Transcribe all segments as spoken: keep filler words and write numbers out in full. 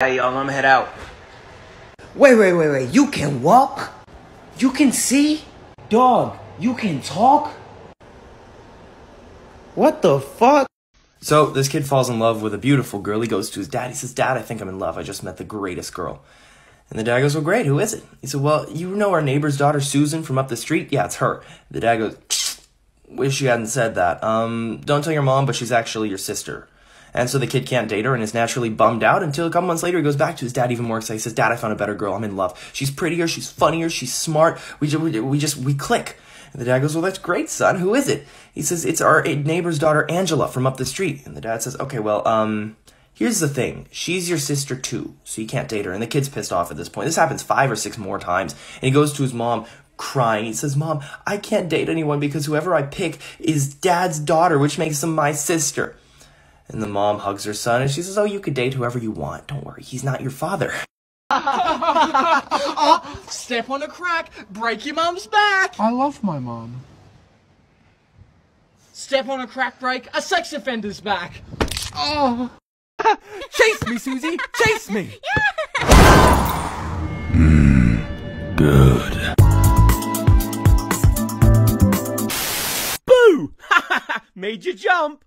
Hey y'all, I'm head out. Wait, wait, wait, wait. You can walk? You can see? Dog, you can talk? What the fuck? So this kid falls in love with a beautiful girl. He goes to his dad. He says, "Dad, I think I'm in love. I just met the greatest girl." And the dad goes, "Well, great. Who is it?" He said, "Well, you know our neighbor's daughter, Susan, from up the street? Yeah, it's her." The dad goes, "Wish you hadn't said that. Um, don't tell your mom, but she's actually your sister." And so the kid can't date her and is naturally bummed out until a couple months later he goes back to his dad even more excited. He says, "Dad, I found a better girl. I'm in love. She's prettier. She's funnier. She's smart. We just, we, we just, we click." And the dad goes, "Well, that's great, son. Who is it?" He says, "It's our neighbor's daughter, Angela, from up the street." And the dad says, "Okay, well, um, here's the thing. She's your sister too, so you can't date her." And the kid's pissed off at this point. This happens five or six more times. And he goes to his mom, crying. He says, "Mom, I can't date anyone because whoever I pick is Dad's daughter, which makes them my sister." And the mom hugs her son, and she says, "Oh, you could date whoever you want. Don't worry, he's not your father." Oh, step on a crack, break your mom's back. I love my mom. Step on a crack, break a sex offender's back. Oh. Chase me, Susie. Chase me. Mm, good. Boo! Made you jump.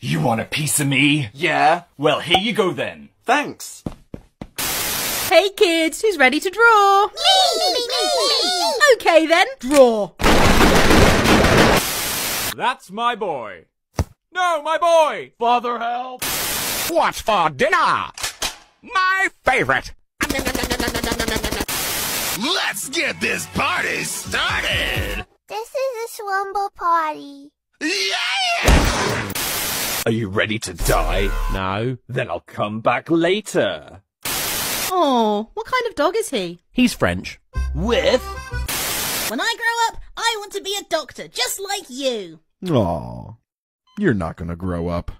You want a piece of me? Yeah? Well, here you go then. Thanks. Hey kids, who's ready to draw? Me, me, me, me. Okay then, draw. That's my boy. No, my boy! Father, help! What's for dinner? My favorite. Let's get this party started! This is a swumble party. Yeah! Are you ready to die? No. Then I'll come back later. Oh, what kind of dog is he? He's French. With? When I grow up, I want to be a doctor, just like you. Aw, you're not gonna grow up.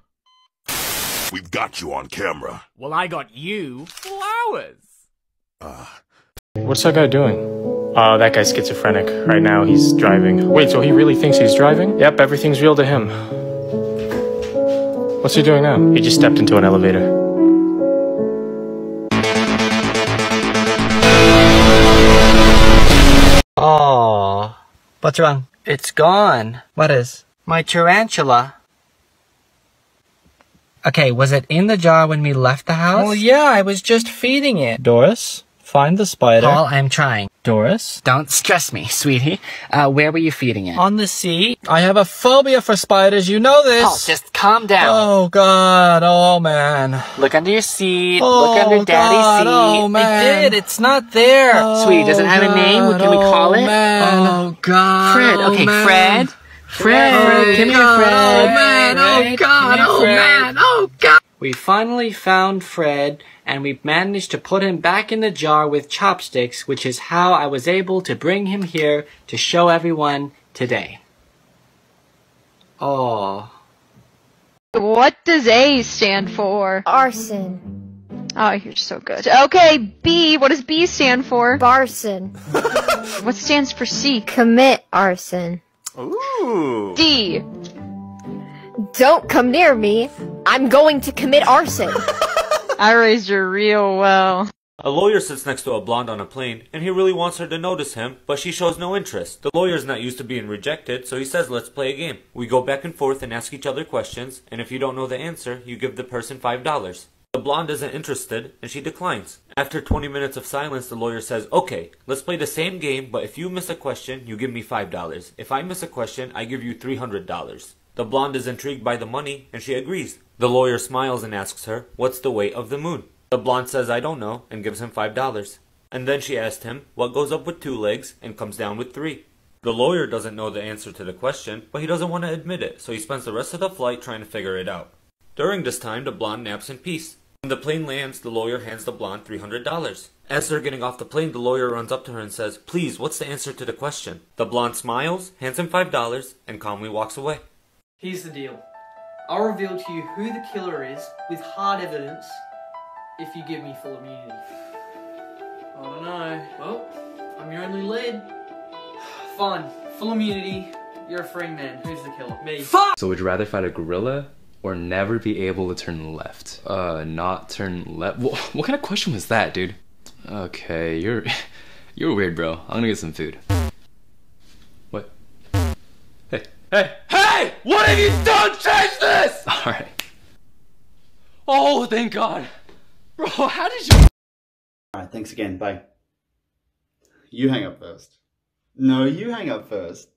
We've got you on camera. Well, I got you flowers. Uh. What's that guy doing? Uh, that guy's schizophrenic. Right now, he's driving. Wait, so he really thinks he's driving? Yep, everything's real to him. What's he doing now? He just stepped into an elevator. Aww. What's wrong? It's gone. What is? My tarantula. Okay, was it in the jar when we left the house? Well, yeah, I was just feeding it. Doris? Find the spider. Paul, I'm trying. Doris? Don't stress me, sweetie. Uh, where were you feeding it? On the sea. I have a phobia for spiders, you know this. Paul, just calm down. Oh, God. Oh, man. Look under your seat. Oh, look under Daddy's God. Seat. Oh, man. It did. It's not there. Oh, sweetie, does it have God. A name? What can oh, we call it? Man. Oh, God. Fred. Okay, oh, Fred. Fred. Oh, Fred. Come here, Fred. Oh, man. Fred. Oh, God. Oh, man. Oh, God. We finally found Fred, and we managed to put him back in the jar with chopsticks, which is how I was able to bring him here to show everyone today. Aww. What does A stand for? Arson. Oh, you're so good. Okay, B, what does B stand for? Barson. What stands for C? Commit arson. Ooh. D. Don't come near me. I'm going to commit arson. I raised her real well. A lawyer sits next to a blonde on a plane, and he really wants her to notice him, but she shows no interest. The lawyer's not used to being rejected, so he says, "Let's play a game. We go back and forth and ask each other questions, and if you don't know the answer, you give the person five dollars. The blonde isn't interested, and she declines. After twenty minutes of silence, the lawyer says, "Okay, let's play the same game, but if you miss a question, you give me five dollars. If I miss a question, I give you three hundred dollars. The blonde is intrigued by the money, and she agrees. The lawyer smiles and asks her, "What's the weight of the moon?" The blonde says, "I don't know," and gives him five dollars. And then she asks him, "What goes up with two legs and comes down with three?" The lawyer doesn't know the answer to the question, but he doesn't want to admit it, so he spends the rest of the flight trying to figure it out. During this time, the blonde naps in peace. When the plane lands, the lawyer hands the blonde three hundred dollars. As they're getting off the plane, the lawyer runs up to her and says, "Please, what's the answer to the question?" The blonde smiles, hands him five dollars, and calmly walks away. Here's the deal. I'll reveal to you who the killer is with hard evidence if you give me full immunity. I don't know. Well, I'm your only lead. Fine. Full immunity. You're a free man. Who's the killer? Me. Fuck! So would you rather fight a gorilla or never be able to turn left. Uh, not turn left. What, what kind of question was that, dude? Okay, you're you're weird, bro. I'm gonna get some food. What? Hey, hey, hey! What have you done? Change this! All right. Oh, thank God, bro. How did you? All right. Thanks again. Bye. You hang up first. No, you hang up first.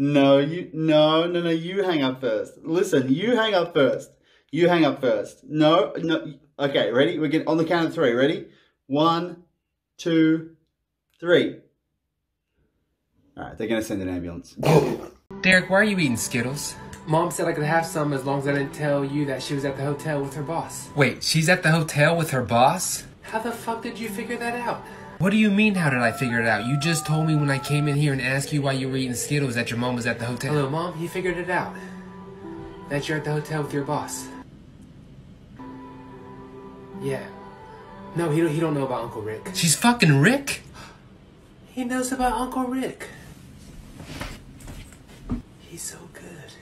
No, you, no, no, no, you hang up first. Listen, you hang up first. You hang up first. No, no, okay, ready? We're getting on the count of three, ready? One, two, three. All right, they're gonna send an ambulance. Derek, why are you eating Skittles? Mom said I could have some as long as I didn't tell you that she was at the hotel with her boss. Wait, she's at the hotel with her boss? How the fuck did you figure that out? What do you mean, how did I figure it out? You just told me when I came in here and asked you why you were eating Skittles that your mom was at the hotel. Hello, Mom. He figured it out. That you're at the hotel with your boss. Yeah. No, he don't, he don't know about Uncle Rick. She's fucking Rick? He knows about Uncle Rick. He's so good.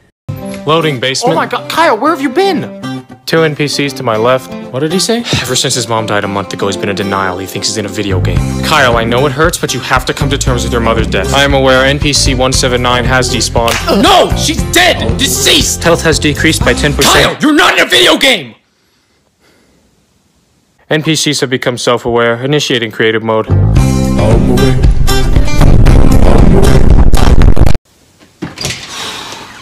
Loading basement. Oh my God. Kyle, where have you been? Two N P Cs to my left. What did he say? Ever since his mom died a month ago, he's been in denial. He thinks he's in a video game. Kyle, I know it hurts, but you have to come to terms with your mother's death. I am aware N P C one seven nine has despawned. Uh, no! She's dead! Oh. Deceased! Health has decreased by ten percent. Kyle, you're not in a video game! N P Cs have become self-aware. Initiating creative mode. I'll move it. I'll move it.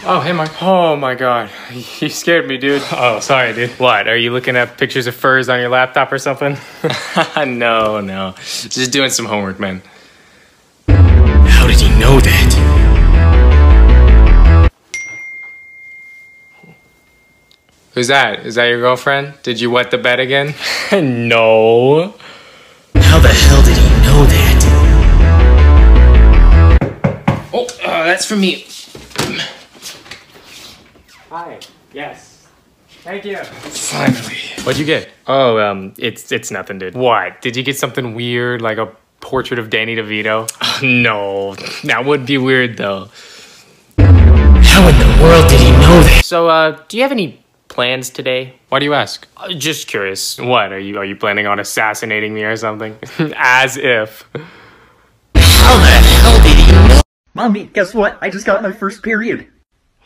Oh, hey, Mark. Oh, my God. You scared me, dude. Oh, sorry, dude. What? Are you looking at pictures of furs on your laptop or something? No, no. Just doing some homework, man. How did he know that? Who's that? Is that your girlfriend? Did you wet the bed again? No. How the hell did he know that? Oh, uh, that's for me. Hi. Yes. Thank you. Finally. What'd you get? Oh, um, it's it's nothing, dude. What? Did you get something weird, like a portrait of Danny DeVito? Uh, no, that would be weird, though. How in the world did he know that? So, uh, do you have any plans today? Why do you ask? Uh, just curious. What? Are you are you planning on assassinating me or something? As if. How the hell did he know? Mommy, guess what? I just got my first period.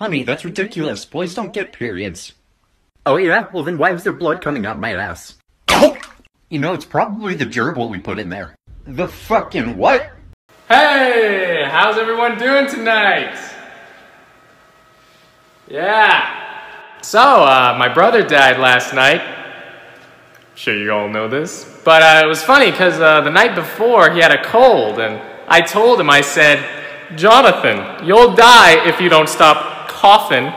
Honey, that's ridiculous. Boys don't get periods. Oh yeah? Well then why is there blood coming out my ass? You know, it's probably the gerbil we put in there. The fucking what? Hey! How's everyone doing tonight? Yeah! So, uh, my brother died last night. I'm sure you all know this. But uh, it was funny because uh, the night before he had a cold and I told him, I said, Jonathan, you'll die if you don't stop coffin.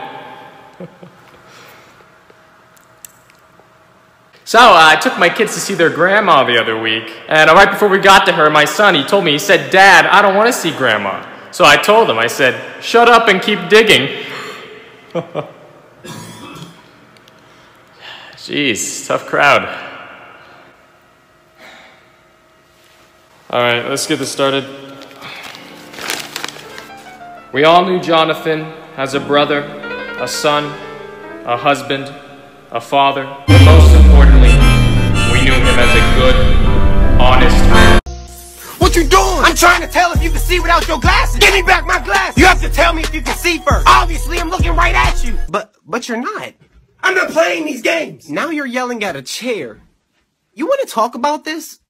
So uh, I took my kids to see their grandma the other week, and right before we got to her, my son, he told me, he said, Dad, I don't want to see grandma. So I told him, I said, shut up and keep digging. Jeez, tough crowd. All right, let's get this started. We all knew Jonathan as a brother, a son, a husband, a father, but most importantly, we knew him as a good, honest man. What you doing? I'm trying to tell if you can see without your glasses. Give me back my glasses. You have to tell me if you can see first. Obviously, I'm looking right at you. But, but you're not. I'm not playing these games. Now you're yelling at a chair. You want to talk about this?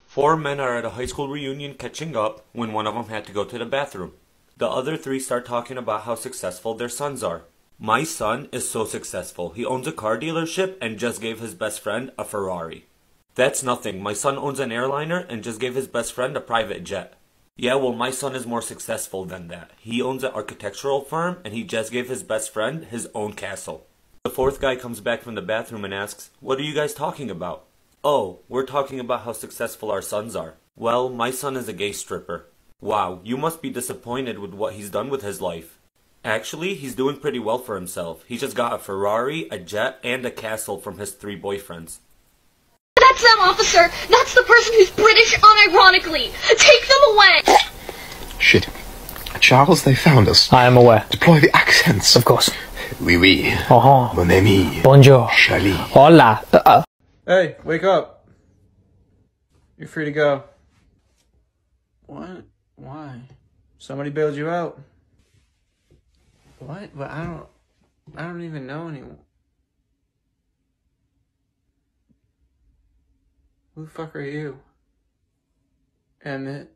Four men are at a high school reunion catching up when one of them had to go to the bathroom. The other three start talking about how successful their sons are. My son is so successful. He owns a car dealership and just gave his best friend a Ferrari. That's nothing. My son owns an airliner and just gave his best friend a private jet. Yeah, well, my son is more successful than that. He owns an architectural firm and he just gave his best friend his own castle. The fourth guy comes back from the bathroom and asks, "What are you guys talking about?" "Oh, we're talking about how successful our sons are." "Well, my son is a gay stripper." "Wow, you must be disappointed with what he's done with his life." "Actually, he's doing pretty well for himself. He just got a Ferrari, a jet, and a castle from his three boyfriends." "That's them, officer! That's the person who's British unironically! Take them away!" Shit. Charles, they found us. I am aware. Deploy the accents. Of course. Oui, oui. Oh, mon ami. Bonjour. Charlie. Hola. Uh -uh. Hey, wake up. You're free to go. What? Why? Somebody bailed you out. What? But I don't... I don't even know anyone. Who the fuck are you? Emmett?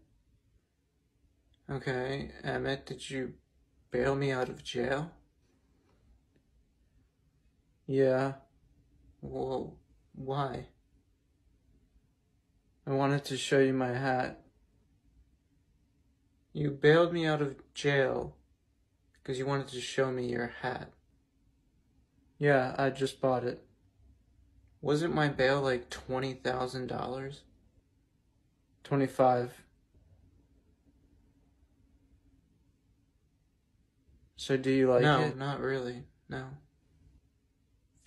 Okay, Emmett, did you bail me out of jail? Yeah. Well, why? I wanted to show you my hat. You bailed me out of jail because you wanted to show me your hat. Yeah, I just bought it. Wasn't my bail like twenty thousand dollars? twenty-five. So do you like no, it? No, not really. No.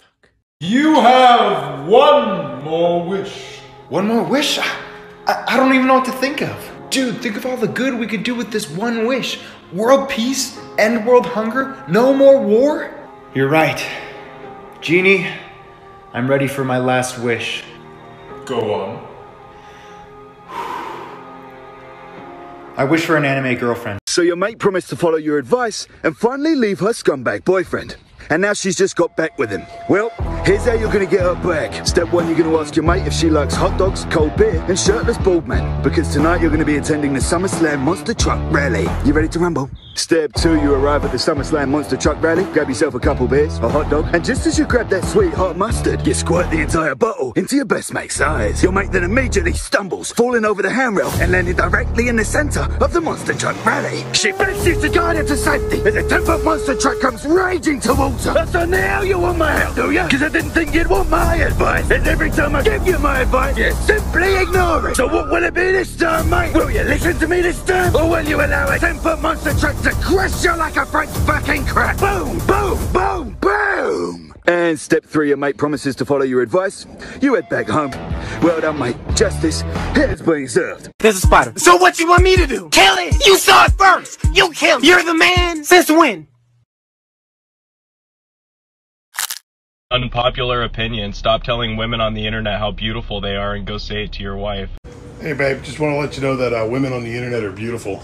Fuck. You have one more wish. One more wish? I, I, I don't even know what to think of. Dude, think of all the good we could do with this one wish. World peace, end world hunger, no more war. You're right. Genie, I'm ready for my last wish. Go on. I wish for an anime girlfriend. So your mate promised to follow your advice and finally leave her scumbag boyfriend. And now she's just got back with him. Well, here's how you're gonna get her back. Step one, you're gonna ask your mate if she likes hot dogs, cold beer, and shirtless bald man. Because tonight you're gonna be attending the SummerSlam Monster Truck Rally. You ready to rumble? Step two, you arrive at the SummerSlam Monster Truck Rally, grab yourself a couple beers, a hot dog, and just as you grab that sweet hot mustard, you squirt the entire bottle into your best mate's eyes. Your mate then immediately stumbles, falling over the handrail and landing directly in the center of the Monster Truck Rally. She fences the guard into safety as a ten foot monster truck comes raging towards her. So now you want my help, do you? Because I didn't think you'd want my advice. And every time I give you my advice, you simply ignore it. So what will it be this time, mate? Will you listen to me this time? Or will you allow a ten foot monster truck to crush you like a French fucking crap? Boom, boom, boom, boom! And step three, your mate promises to follow your advice. You head back home. Well done, mate. Justice has been served. There's a spider. So what you want me to do? Kill it! You saw it first! You killed it! You're the man! Since when? Unpopular opinion. Stop telling women on the internet how beautiful they are and go say it to your wife. Hey, babe. Just want to let you know that uh, women on the internet are beautiful.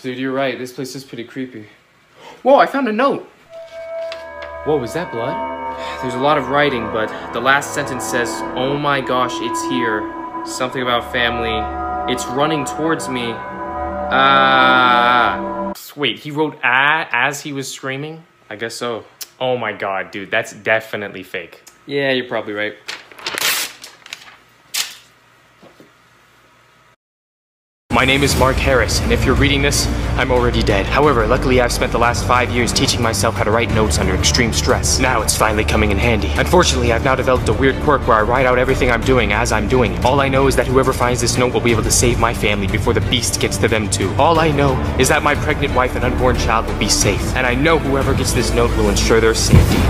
Dude, you're right. This place is pretty creepy. Whoa, I found a note. Whoa, was that blood? There's a lot of writing, but the last sentence says, "Oh my gosh, it's here. Something about family. It's running towards me." Ah. Wait, he wrote ah as he was screaming? I guess so. Oh my god, dude, that's definitely fake. Yeah, you're probably right. My name is Mark Harris, and if you're reading this, I'm already dead. However, luckily I've spent the last five years teaching myself how to write notes under extreme stress. Now it's finally coming in handy. Unfortunately, I've now developed a weird quirk where I write out everything I'm doing as I'm doing it. All I know is that whoever finds this note will be able to save my family before the beast gets to them too. All I know is that my pregnant wife and unborn child will be safe. And I know whoever gets this note will ensure their safety.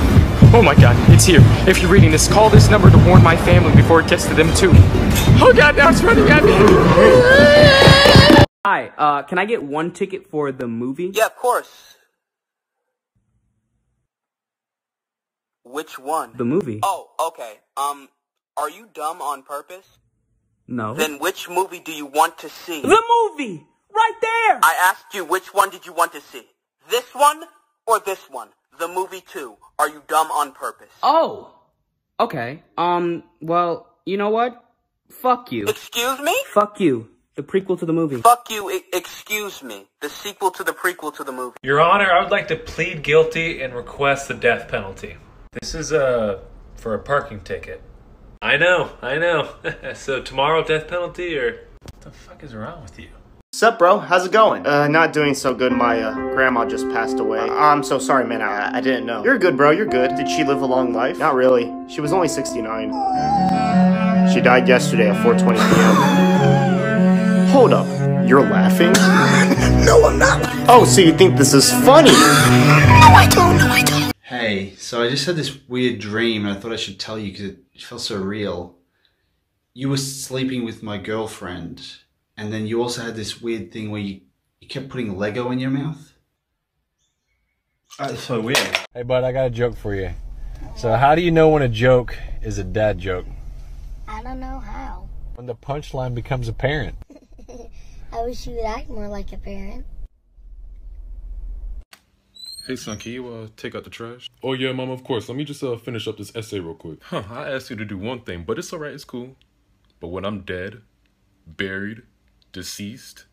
Oh my god, it's here. If you're reading this, call this number to warn my family before it gets to them too. Oh god, now it's running at me! Hi, uh, can I get one ticket for the movie? Yeah, of course. Which one? The movie. Oh, okay. Um, are you dumb on purpose? No. Then which movie do you want to see? The movie! Right there! I asked you which one did you want to see? This one or this one? The movie two. Are you dumb on purpose? Oh! Okay. Um, well, you know what? Fuck you. Excuse me? Fuck you. The prequel to the movie. Fuck you, I excuse me. The sequel to the prequel to the movie. Your Honor, I would like to plead guilty and request the death penalty. This is, uh, for a parking ticket. I know, I know. So tomorrow, death penalty, or... What the fuck is wrong with you? Sup, bro? How's it going? Uh, not doing so good. My, uh, grandma just passed away. Uh, I'm so sorry, man. I, I didn't know. You're good, bro. You're good. Did she live a long life? Not really. She was only sixty-nine. She died yesterday at four twenty p m Hold up, you're laughing? No, I'm not. Oh, so you think this is funny? No, I don't, no, I don't. Hey, so I just had this weird dream and I thought I should tell you because it felt so real. You were sleeping with my girlfriend and then you also had this weird thing where you, you kept putting Lego in your mouth. That's so weird. Hey bud, I got a joke for you. So how do you know when a joke is a dad joke? I don't know how. When the punchline becomes apparent. I wish you would act more like a parent. Hey son, can you uh, take out the trash? Oh yeah, mama, of course. Let me just uh, finish up this essay real quick. Huh, I asked you to do one thing, but it's alright, it's cool. But when I'm dead, buried, deceased,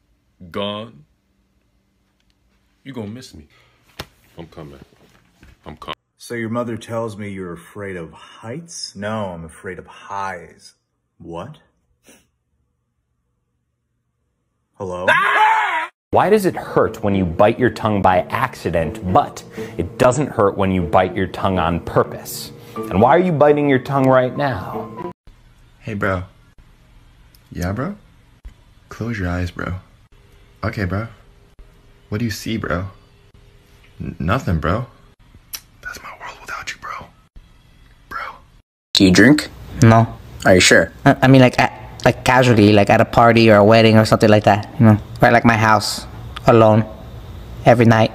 gone, you gonna miss me. I'm coming. I'm coming. So your mother tells me you're afraid of heights? No, I'm afraid of highs. What? Hello? Ah! Why does it hurt when you bite your tongue by accident, but it doesn't hurt when you bite your tongue on purpose? And why are you biting your tongue right now? Hey, bro. Yeah, bro? Close your eyes, bro. Okay, bro. What do you see, bro? N- nothing, bro. That's my world without you, bro. Bro. Do you drink? No. Are you sure? I, I mean, like... I Like casually, like at a party or a wedding or something like that, you know? Or at like my house, alone, every night.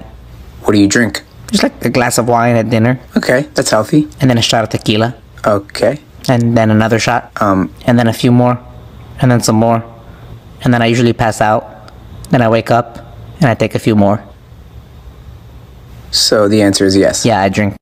What do you drink? Just like a glass of wine at dinner. Okay, that's healthy. And then a shot of tequila. Okay. And then another shot. Um. And then a few more. And then some more. And then I usually pass out. Then I wake up and I take a few more. So the answer is yes. Yeah, I drink.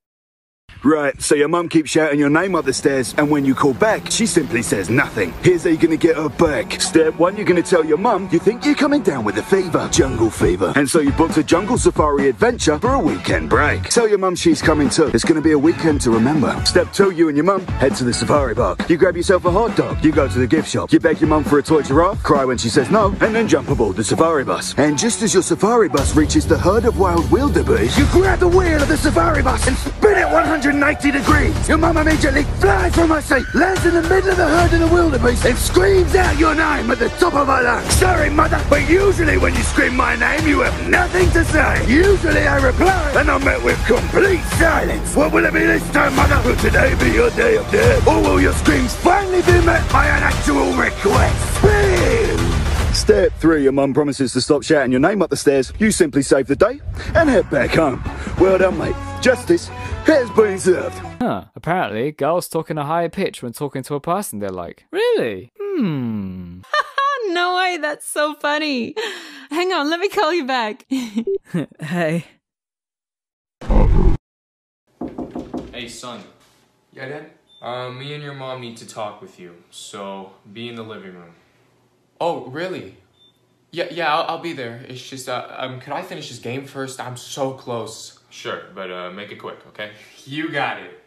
Right, so your mum keeps shouting your name up the stairs, and when you call back, she simply says nothing. Here's how you're gonna get her back. Step one, you're gonna tell your mum you think you're coming down with a fever, jungle fever. And so you booked a jungle safari adventure for a weekend break. Tell your mum she's coming too. It's gonna be a weekend to remember. Step two, you and your mum head to the safari park. You grab yourself a hot dog. You go to the gift shop. You beg your mum for a toy giraffe, cry when she says no, and then jump aboard the safari bus. And just as your safari bus reaches the herd of wild wildebeest, you grab the wheel of the safari bus and spin it one hundred ninety degrees. Your mum immediately flies from her seat, lands in the middle of the herd of the wildebeest, and screams out your name at the top of her lungs. Sorry, mother, but usually when you scream my name, you have nothing to say. Usually I reply, and I'm met with complete silence. What will it be this time, mother? Will today be your day of death? Or will your screams finally be met by an actual request? Bam! Step three, your mum promises to stop shouting your name up the stairs. You simply save the day and head back home. Well done, mate. Justice has been served. Huh. Apparently, girls talk in a higher pitch when talking to a person they're like. Really? Hmm. No way, that's so funny. Hang on, let me call you back. Hey. Hey, son. Yeah, Dad? Uh, me and your mom need to talk with you, so be in the living room. Oh, really? Yeah, yeah, I'll, I'll be there. It's just, uh, um, could I finish this game first? I'm so close. Sure, but, uh, make it quick, okay? You got it.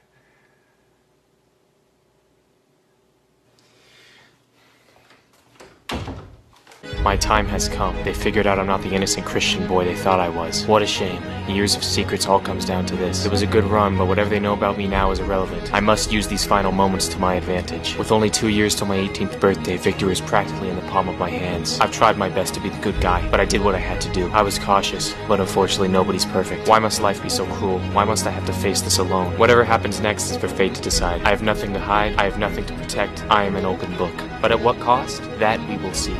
My time has come. They figured out I'm not the innocent Christian boy they thought I was. What a shame. Years of secrets all comes down to this. It was a good run, but whatever they know about me now is irrelevant. I must use these final moments to my advantage. With only two years till my eighteenth birthday, victory is practically in the palm of my hands. I've tried my best to be the good guy, but I did what I had to do. I was cautious, but unfortunately nobody's perfect. Why must life be so cruel? Why must I have to face this alone? Whatever happens next is for fate to decide. I have nothing to hide. I have nothing to protect. I am an open book. But at what cost? That we will see.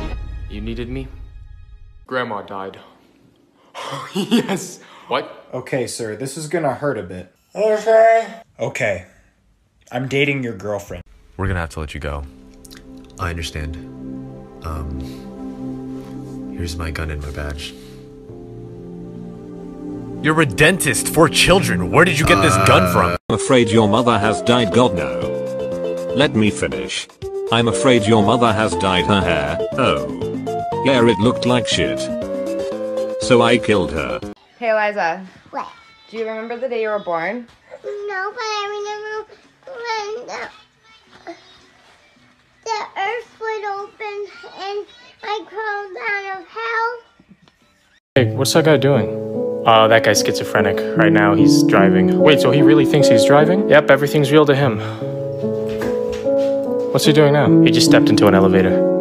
You needed me? Grandma died. Oh, yes. What? Okay, sir, this is gonna hurt a bit. Okay. Okay. I'm dating your girlfriend. We're gonna have to let you go. I understand. Um, here's my gun and my badge. You're a dentist for children. Where did you get uh... this gun from? I'm afraid your mother has dyed. God, no. Let me finish. I'm afraid your mother has dyed her hair. Oh. Yeah, it looked like shit. So I killed her. Hey, Eliza. What? Do you remember the day you were born? No, but I remember when the, the earth split open and I crawled out of hell. Hey, what's that guy doing? Uh, that guy's schizophrenic. Right now, he's driving. Wait, so he really thinks he's driving? Yep, everything's real to him. What's he doing now? He just stepped into an elevator.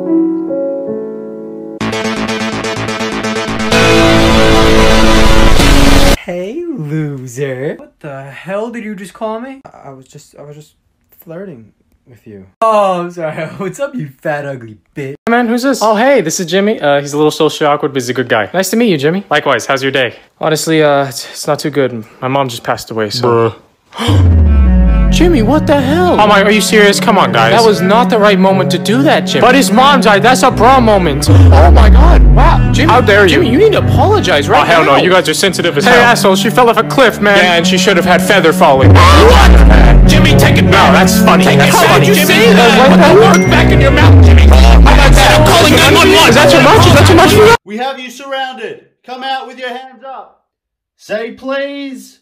Hey, loser. What the hell did you just call me? I was just, I was just flirting. with you. Oh, I'm sorry. What's up, you fat, ugly bitch? Hey, man, who's this? Oh, hey, this is Jimmy. Uh, he's a little socially awkward, but he's a good guy. Nice to meet you, Jimmy. Likewise, how's your day? Honestly, uh, it's, it's not too good. My mom just passed away, so... Jimmy, what the hell? Oh my, are you serious? Come on, guys. That was not the right moment to do that, Jimmy. But his mom died. That's a bra moment. Oh my god. Wow. Jimmy, how dare you? Jimmy, you need to apologize right now. Oh, hell no. You guys are sensitive as hell. Hey, asshole. She fell off a cliff, man. Yeah, and she should have had feather falling. What? Jimmy, take it back. No, that's funny. Take it back. How did you say that? Put the words back in your mouth, Jimmy. How about that? I'm calling nine one one. Is that too much? Is that too much for you? We have you surrounded. Come out with your hands up. Say please.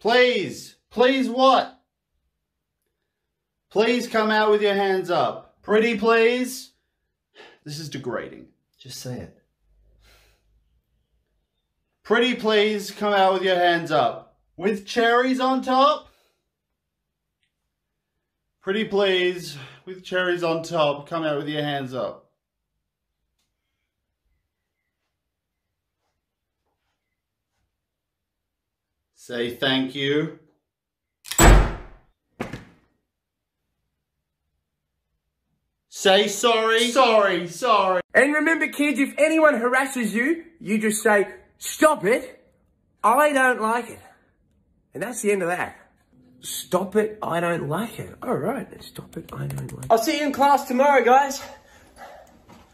Please, please what? Please come out with your hands up. Pretty please. This is degrading. Just say it. Pretty please come out with your hands up. With cherries on top. Pretty please with cherries on top. Come out with your hands up. Say thank you. Say sorry. Sorry, sorry. And remember kids, if anyone harasses you, you just say, stop it, I don't like it. And that's the end of that. Stop it, I don't like it. All right, stop it, I don't like it. I'll see you in class tomorrow, guys.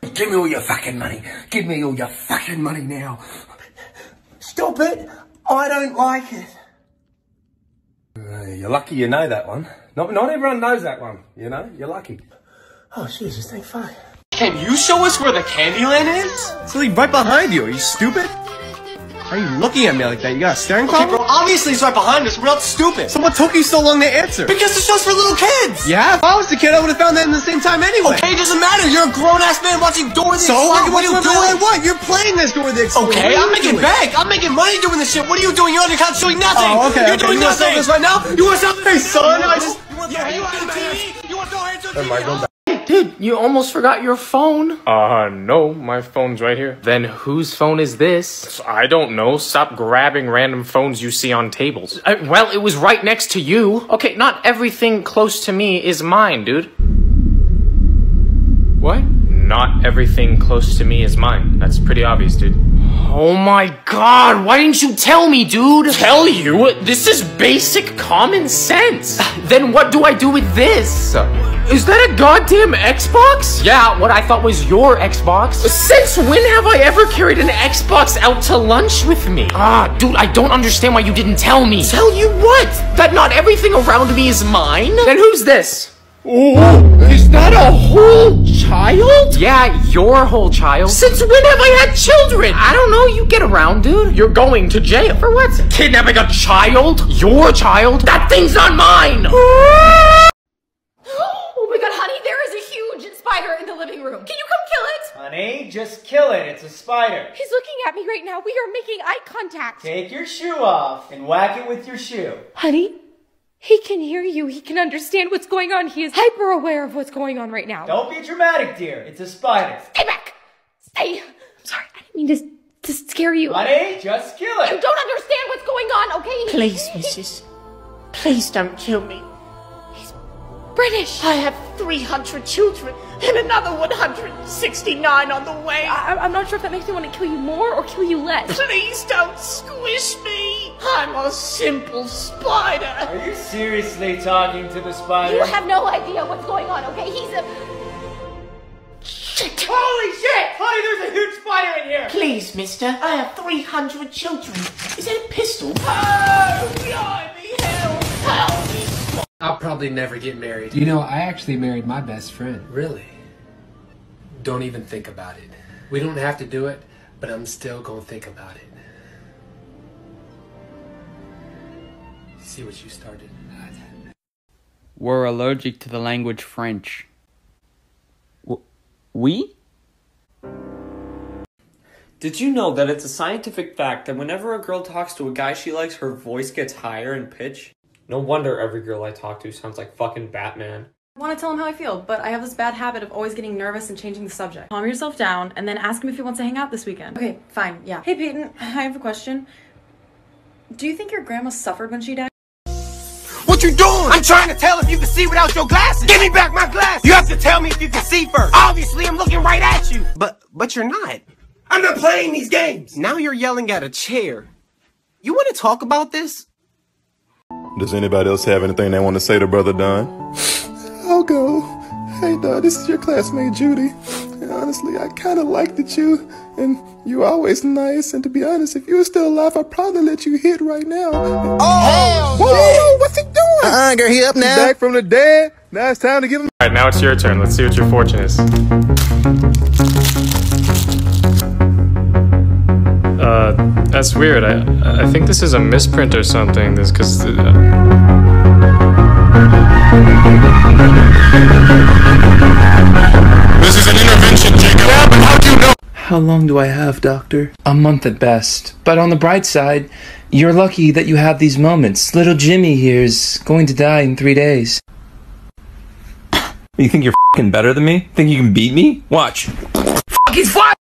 Give me all your fucking money. Give me all your fucking money now. Stop it. I don't like it. Uh, you're lucky you know that one. Not, not everyone knows that one, you know? You're lucky. Oh, Jesus, thank fuck. Can you show us where the Candyland is? It's really right behind you. Are you stupid? Why are you looking at me like that? You got a staring problem? Okay, bro, obviously it's right behind us. We're all stupid. So what took you so long to answer? Because the show's for little kids. Yeah, if I was the kid, I would have found that in the same time anyway. Okay, it doesn't matter. You're a grown-ass man watching Dora the Explorer. So what, what are you doing? What? You're playing this Dora the Explorer. Okay, I'm making doing? bank. I'm making money doing this shit. What are you doing? You're on your couch doing nothing. Oh, okay. You're okay. doing you nothing. You want to sell this right now? You want to sell this? Hey, son, I just... You want to throw hands on the T V? You want to throw hands on the T V? Dude, you almost forgot your phone. Uh, no, my phone's right here. Then whose phone is this? I don't know. Stop grabbing random phones you see on tables. I, well, it was right next to you. Okay, not everything close to me is mine, dude. What? Not everything close to me is mine. That's pretty obvious, dude. Oh my god, why didn't you tell me, dude? Tell you? This is basic common sense. Then what do I do with this? Is that a goddamn Xbox? Yeah, what I thought was your Xbox. Since when have I ever carried an Xbox out to lunch with me? Ah, dude, I don't understand why you didn't tell me. Tell you what? That not everything around me is mine? Then who's this? Oh, is that a whole child? Yeah, your whole child. Since when have I had children? I don't know, you get around, dude. You're going to jail. For what? Kidnapping a child? Your child? That thing's not mine! Oh my god, honey, there is a huge spider in the living room. Can you come kill it? Honey, just kill it. It's a spider. He's looking at me right now. We are making eye contact. Take your shoe off and whack it with your shoe. Honey? He can hear you. He can understand what's going on. He is hyper aware of what's going on right now. Don't be dramatic, dear. It's a spider. Stay back. Stay. I'm sorry. I didn't mean to, to scare you. Honey, just kill it. You don't understand what's going on, okay? Please, missus. Please don't kill me. He's British. I have three hundred children and another one hundred sixty-nine on the way. I, I'm not sure if that makes me want to kill you more or kill you less. Please don't squish me. I'm a simple spider. Are you seriously talking to the spider? You have no idea what's going on, okay? He's a... Shit! Holy shit! Honey, there's a huge spider in here! Please, mister, I have three hundred children. Is that a pistol? Oh, blimey, hell, hell! I'll probably never get married. You know, I actually married my best friend. Really? Don't even think about it. We don't have to do it, but I'm still gonna think about it. See what you started. We're allergic to the language French. W we? Did you know that it's a scientific fact that whenever a girl talks to a guy she likes, her voice gets higher in pitch? No wonder every girl I talk to sounds like fucking Batman. I want to tell him how I feel, but I have this bad habit of always getting nervous and changing the subject. Calm yourself down and then ask him if he wants to hang out this weekend. Okay, fine, yeah. Hey, Peyton, I have a question. Do you think your grandma suffered when she died? What you doing? I'm trying to tell if you can see without your glasses. Give me back my glasses. You have to tell me if you can see first. Obviously, I'm looking right at you. But, but you're not. I'm not playing these games. Now you're yelling at a chair. You want to talk about this? Does anybody else have anything they want to say to Brother Don? I'll go. Hey, Don, this is your classmate, Judy. And honestly, I kind of liked that you, and you're always nice. And to be honest, if you were still alive, I'd probably let you hit right now. And oh! Whoa, whoa, what's he doing? Uh-uh, girl, he up now. He's back from the dead. Now it's time to give him... All right, now it's your turn. Let's see what your fortune is. Uh, that's weird. I, I think this is a misprint or something. This, because... This is an intervention, Jacob. Yeah, but how do you know? How long do I have, Doctor? A month at best. But on the bright side, you're lucky that you have these moments. Little Jimmy here is going to die in three days. You think you're f***ing better than me? Think you can beat me? Watch.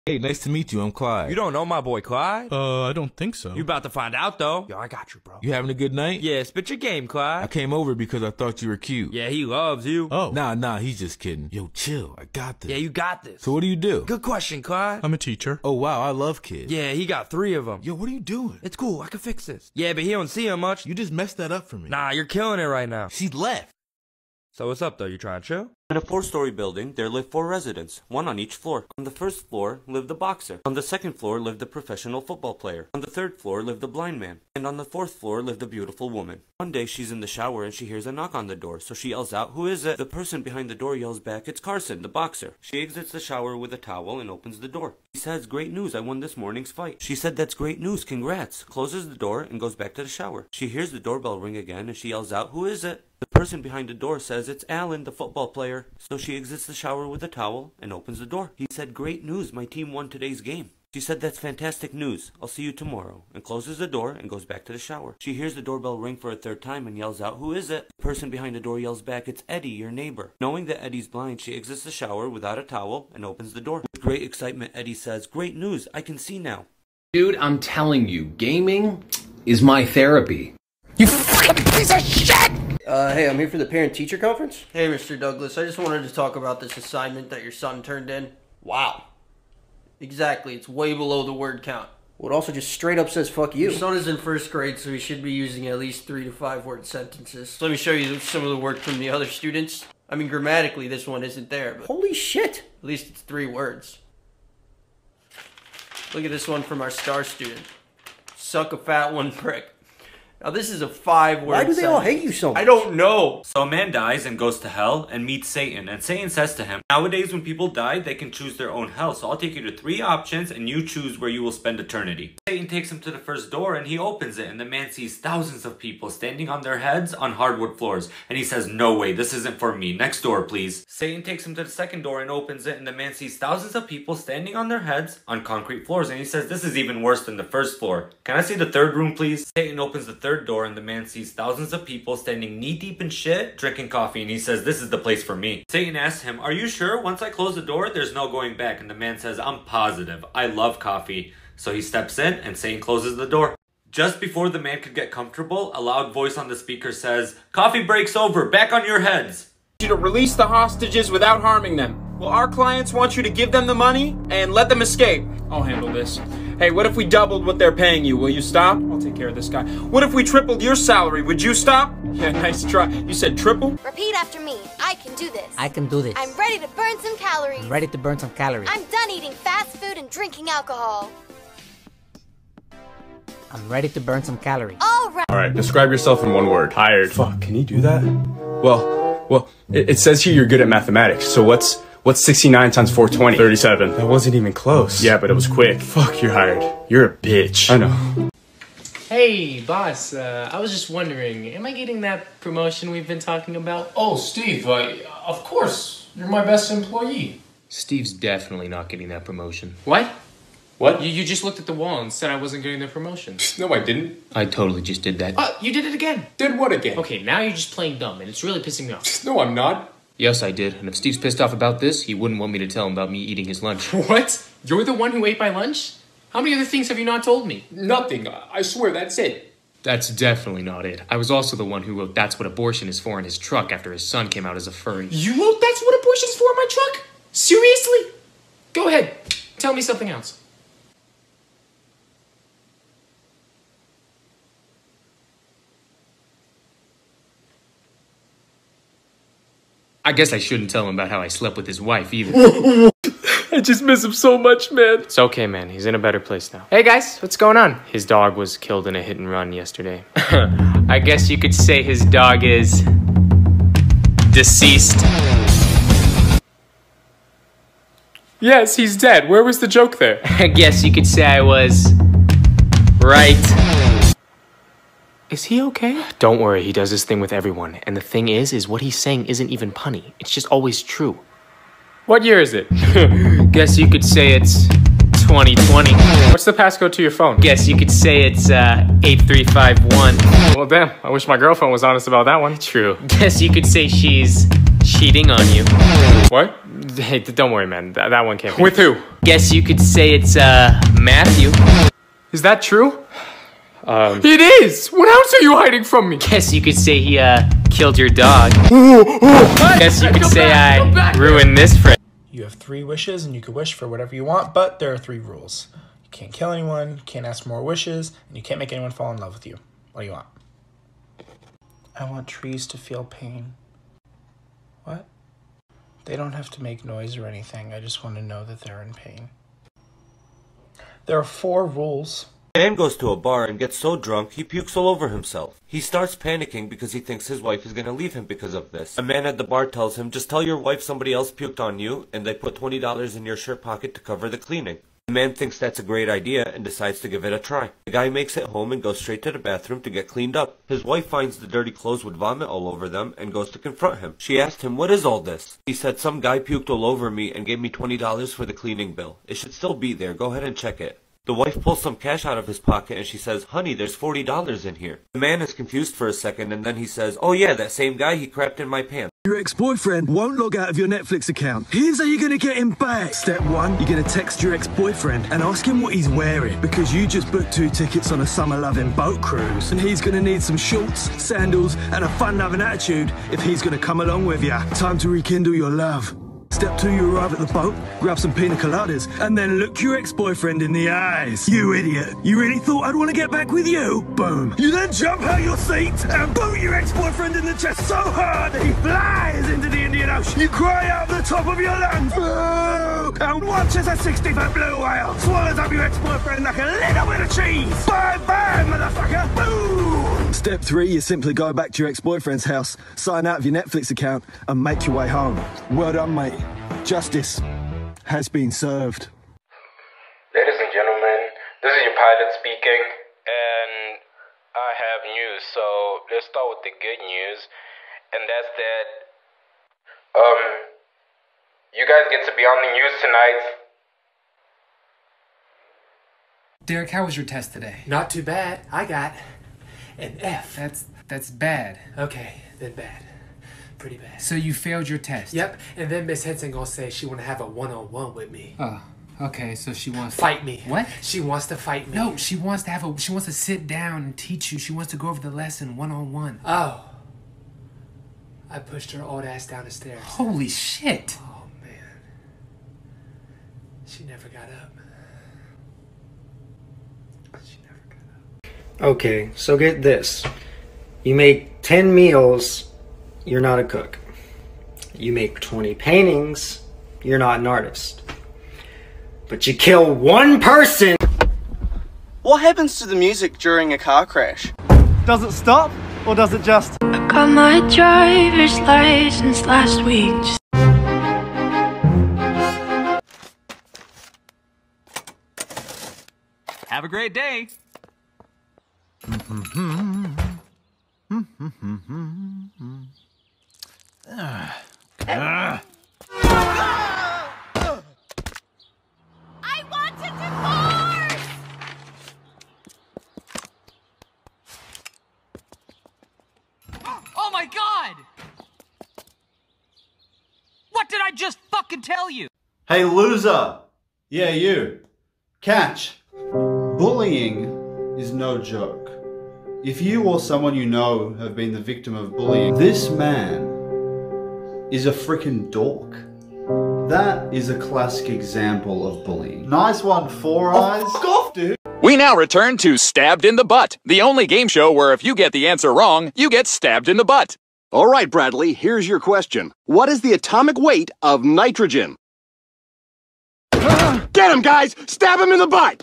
Hey, nice to meet you. I'm Clyde. You don't know my boy Clyde? Uh, I don't think so. You about to find out, though. Yo, I got you, bro. You having a good night? Yeah, spit your game, Clyde. I came over because I thought you were cute. Yeah, he loves you. Oh. Nah, nah, he's just kidding. Yo, chill. I got this. Yeah, you got this. So what do you do? Good question, Clyde. I'm a teacher. Oh, wow, I love kids. Yeah, he got three of them. Yo, what are you doing? It's cool. I can fix this. Yeah, but he don't see him much. You just messed that up for me. Nah, you're killing it right now. She left. So what's up, though? You trying to chill? In a four-story building, there lived four residents, one on each floor. On the first floor lived the boxer. On the second floor lived the professional football player. On the third floor lived the blind man. And on the fourth floor lived a beautiful woman. One day she's in the shower and she hears a knock on the door, so she yells out, "Who is it?" The person behind the door yells back, "It's Carson, the boxer." She exits the shower with a towel and opens the door. He says, "Great news, I won this morning's fight." She said, "That's great news, congrats." Closes the door and goes back to the shower. She hears the doorbell ring again and she yells out, "Who is it?" The person behind the door says, "It's Alan, the football player." So she exits the shower with a towel and opens the door. He said, "Great news, my team won today's game." She said, "That's fantastic news. I'll see you tomorrow," and closes the door and goes back to the shower. She hears the doorbell ring for a third time and yells out, "Who is it?" The person behind the door yells back, "It's Eddie, your neighbor." Knowing that Eddie's blind, she exits the shower without a towel and opens the door. With great excitement, Eddie says, "Great news, I can see now." Dude, I'm telling you, gaming is my therapy. You fucking piece of shit! Uh, hey, I'm here for the parent-teacher conference. Hey, Mister Douglas, I just wanted to talk about this assignment that your son turned in. Wow. Exactly, it's way below the word count. Well, it also just straight up says, fuck you. Your son is in first grade, so he should be using at least three to five word sentences. So let me show you some of the work from the other students. I mean, grammatically, this one isn't there, but... Holy shit! At least it's three words. Look at this one from our star student. Suck a fat one prick. Now this is a five-word Why do they sentence. All hate you so much? I don't know. So a man dies and goes to hell and meets Satan. And Satan says to him, "Nowadays when people die, they can choose their own hell. So I'll take you to three options and you choose where you will spend eternity." Satan takes him to the first door and he opens it. And the man sees thousands of people standing on their heads on hardwood floors. And he says, "No way, this isn't for me. Next door, please." Satan takes him to the second door and opens it. And the man sees thousands of people standing on their heads on concrete floors. And he says, "This is even worse than the first floor. Can I see the third room, please?" Satan opens the third third door and the man sees thousands of people standing knee-deep in shit drinking coffee, and he says, "This is the place for me." Satan asks him, "Are you sure? Once I close the door, there's no going back." And the man says, "I'm positive. I love coffee." So he steps in and Satan closes the door. Just before the man could get comfortable, a loud voice on the speaker says, "Coffee break's over. Back on your heads." "You to release the hostages without harming them. Well, our clients want you to give them the money and let them escape." "I'll handle this. Hey, what if we doubled what they're paying you? Will you stop?" "I'll take care of this guy." "What if we tripled your salary? Would you stop?" "Yeah, nice try." "You said triple?" "Repeat after me. I can do this. I can do this. I'm ready to burn some calories. I'm ready to burn some calories. I'm done eating fast food and drinking alcohol. I'm ready to burn some calories." All right. All right, describe yourself in one word. "Tired." Fuck, can you do that? Well, well, it, it says here you're good at mathematics, so what's... What's sixty-nine times four twenty? thirty-seven. That wasn't even close. Yeah, but it was quick. Fuck, you're hired. You're a bitch. I know. "Hey, boss, uh, I was just wondering, am I getting that promotion we've been talking about?" "Oh, Steve, uh, of course. You're my best employee." "Steve's definitely not getting that promotion." "What? What? You, you just looked at the wall and said I wasn't getting the promotion." "No, I didn't. I totally just did that." "Oh, you did it again." "Did what again?" "Okay, now you're just playing dumb and it's really pissing me off." "No, I'm not." "Yes, I did. And if Steve's pissed off about this, he wouldn't want me to tell him about me eating his lunch." "What? You're the one who ate my lunch? How many other things have you not told me?" "Nothing. I swear, that's it." That's definitely not it. I was also the one who wrote "That's what abortion is for" in his truck after his son came out as a furry. You wrote "That's what abortion is for" in my truck? Seriously? Go ahead. Tell me something else. I guess I shouldn't tell him about how I slept with his wife either. I just miss him so much, man. It's okay, man. He's in a better place now. Hey, guys, what's going on? His dog was killed in a hit and run yesterday. I guess you could say his dog is deceased. Yes, he's dead. Where was the joke there? I guess you could say I was right. Is he okay? Don't worry, he does this thing with everyone. And the thing is, is what he's saying isn't even punny. It's just always true. What year is it? Guess you could say it's twenty twenty. What's the passcode to your phone? Guess you could say it's uh, eight three five one. Well, damn, I wish my girlfriend was honest about that one. True. Guess you could say she's cheating on you. What? Hey, don't worry, man. Th that one can't be. With who? Guess you could say it's uh, Matthew. Is that true? Um, it is! What else are you hiding from me? Guess you could say he, uh, killed your dog. Ooh, ooh. Guess you could come say back, I back. ruined this friend. You have three wishes and you can wish for whatever you want, but there are three rules. You can't kill anyone, you can't ask for more wishes, and you can't make anyone fall in love with you. What do you want? I want trees to feel pain. What? They don't have to make noise or anything. I just want to know that they're in pain. There are four rules. Man goes to a bar and gets so drunk, he pukes all over himself. He starts panicking because he thinks his wife is going to leave him because of this. A man at the bar tells him, just tell your wife somebody else puked on you, and they put twenty dollars in your shirt pocket to cover the cleaning. The man thinks that's a great idea and decides to give it a try. The guy makes it home and goes straight to the bathroom to get cleaned up. His wife finds the dirty clothes with vomit all over them and goes to confront him. She asked him, what is all this? He said, some guy puked all over me and gave me twenty dollars for the cleaning bill. It should still be there. Go ahead and check it. The wife pulls some cash out of his pocket and she says, honey, there's forty dollars in here. The man is confused for a second and then he says, oh yeah, that same guy, he crapped in my pants. Your ex-boyfriend won't log out of your Netflix account. Here's how you're gonna get him back. Step one, you're gonna text your ex-boyfriend and ask him what he's wearing because you just booked two tickets on a summer-loving boat cruise and he's gonna need some shorts, sandals, and a fun-loving attitude if he's gonna come along with you. Time to rekindle your love. Step two, you arrive at the boat, grab some pina coladas, and then look your ex-boyfriend in the eyes. You idiot. You really thought I'd want to get back with you? Boom. You then jump out your seat and boot your ex-boyfriend in the chest so hard that he flies into the Indian Ocean. You cry out the top of your lungs. Boo! And watch as a sixty-foot blue whale swallows up your ex-boyfriend like a little bit of cheese. Bye-bye, motherfucker. Boom! Step three, you simply go back to your ex-boyfriend's house, sign out of your Netflix account, and make your way home. Well done, mate. Justice has been served. Ladies and gentlemen, this is your pilot speaking, and I have news, so let's start with the good news, and that's that, um, you guys get to be on the news tonight. Derek, how was your test today? Not too bad. I got an F. That's, that's bad. Okay, then bad. Pretty bad. So you failed your test? Yep, and then Miss Henson gonna say she wanna have a one-on-one with me. Oh, okay, so she wants to... Fight me. What? She wants to fight me. No, she wants to have a... She wants to sit down and teach you. She wants to go over the lesson one-on-one. Oh. I pushed her old ass down the stairs. Holy shit. Oh, man. She never got up. She never got up. Okay, so get this. You make ten meals... You're not a cook. You make twenty paintings. You're not an artist. But you kill one person. What happens to the music during a car crash? Does it stop or does it just... I got my driver's license last week. Just... Have a great day. Uh, uh. I want a divorce! Oh my god! What did I just fucking tell you? Hey loser! Yeah, you. Catch. Bullying is no joke. If you or someone you know have been the victim of bullying, this man is a freaking dork. That is a classic example of bullying. Nice one, Four Eyes. Oh, fuck off, dude. We now return to Stabbed in the Butt, the only game show where if you get the answer wrong, you get stabbed in the butt. All right, Bradley, here's your question. What is the atomic weight of nitrogen? Get him, guys! Stab him in the butt!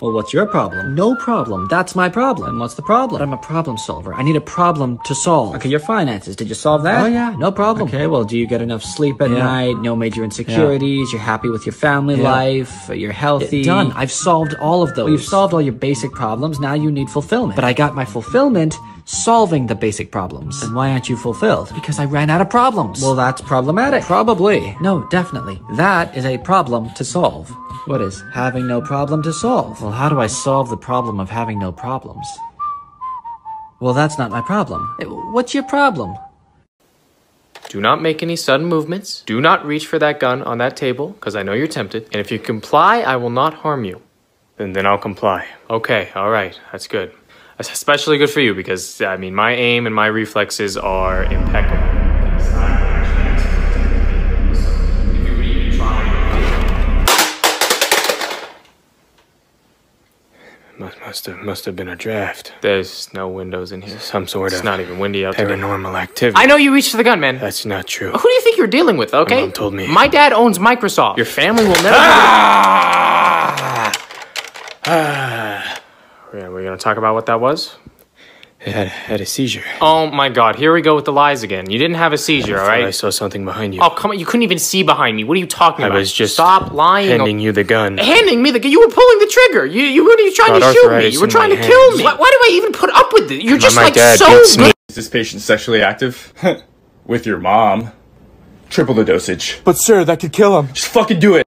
Well, what's your problem? No problem. That's my problem. And what's the problem? I'm a problem solver. I need a problem to solve. Okay, your finances. Did you solve that? Oh, yeah. No problem. Okay, well, do you get enough sleep at yeah. night? No major insecurities? Yeah. You're happy with your family yeah. life? You're healthy? It, done. I've solved all of those. Well, you've solved all your basic problems. Now you need fulfillment. But I got my fulfillment solving the basic problems. And why aren't you fulfilled? Because I ran out of problems. Well, that's problematic. Probably. No, definitely. That is a problem to solve. What is? Having no problem to solve. Well, how do I solve the problem of having no problems? Well, that's not my problem. What's your problem? Do not make any sudden movements. Do not reach for that gun on that table, because I know you're tempted. And if you comply, I will not harm you. And then I'll comply. Okay, all right, that's good. That's especially good for you, because, I mean, my aim and my reflexes are impeccable. Must, must have must have been a draft. There's no windows in here. Some sort it's of. It's not even windy out there. Paranormal today. Activity. I know you reached for the gun, man. That's not true. Who do you think you're dealing with? Okay. My mom told me. My dad owns Microsoft. Your family will never. Ah! Ah! Yeah, we're gonna talk about what that was. I had, had a seizure. Oh my god, here we go with the lies again. You didn't have a seizure, alright? I saw something behind you. Oh, come on, you couldn't even see behind me. What are you talking I about? I was just Stop lying. handing you the gun. Handing me the gun? You were pulling the trigger. You, you were you trying to shoot me. You were trying to hands. kill me. Why, why do I even put up with it? You're just my, my like dad so good. Is this patient sexually active? With your mom. Triple the dosage. But sir, that could kill him. Just fucking do it.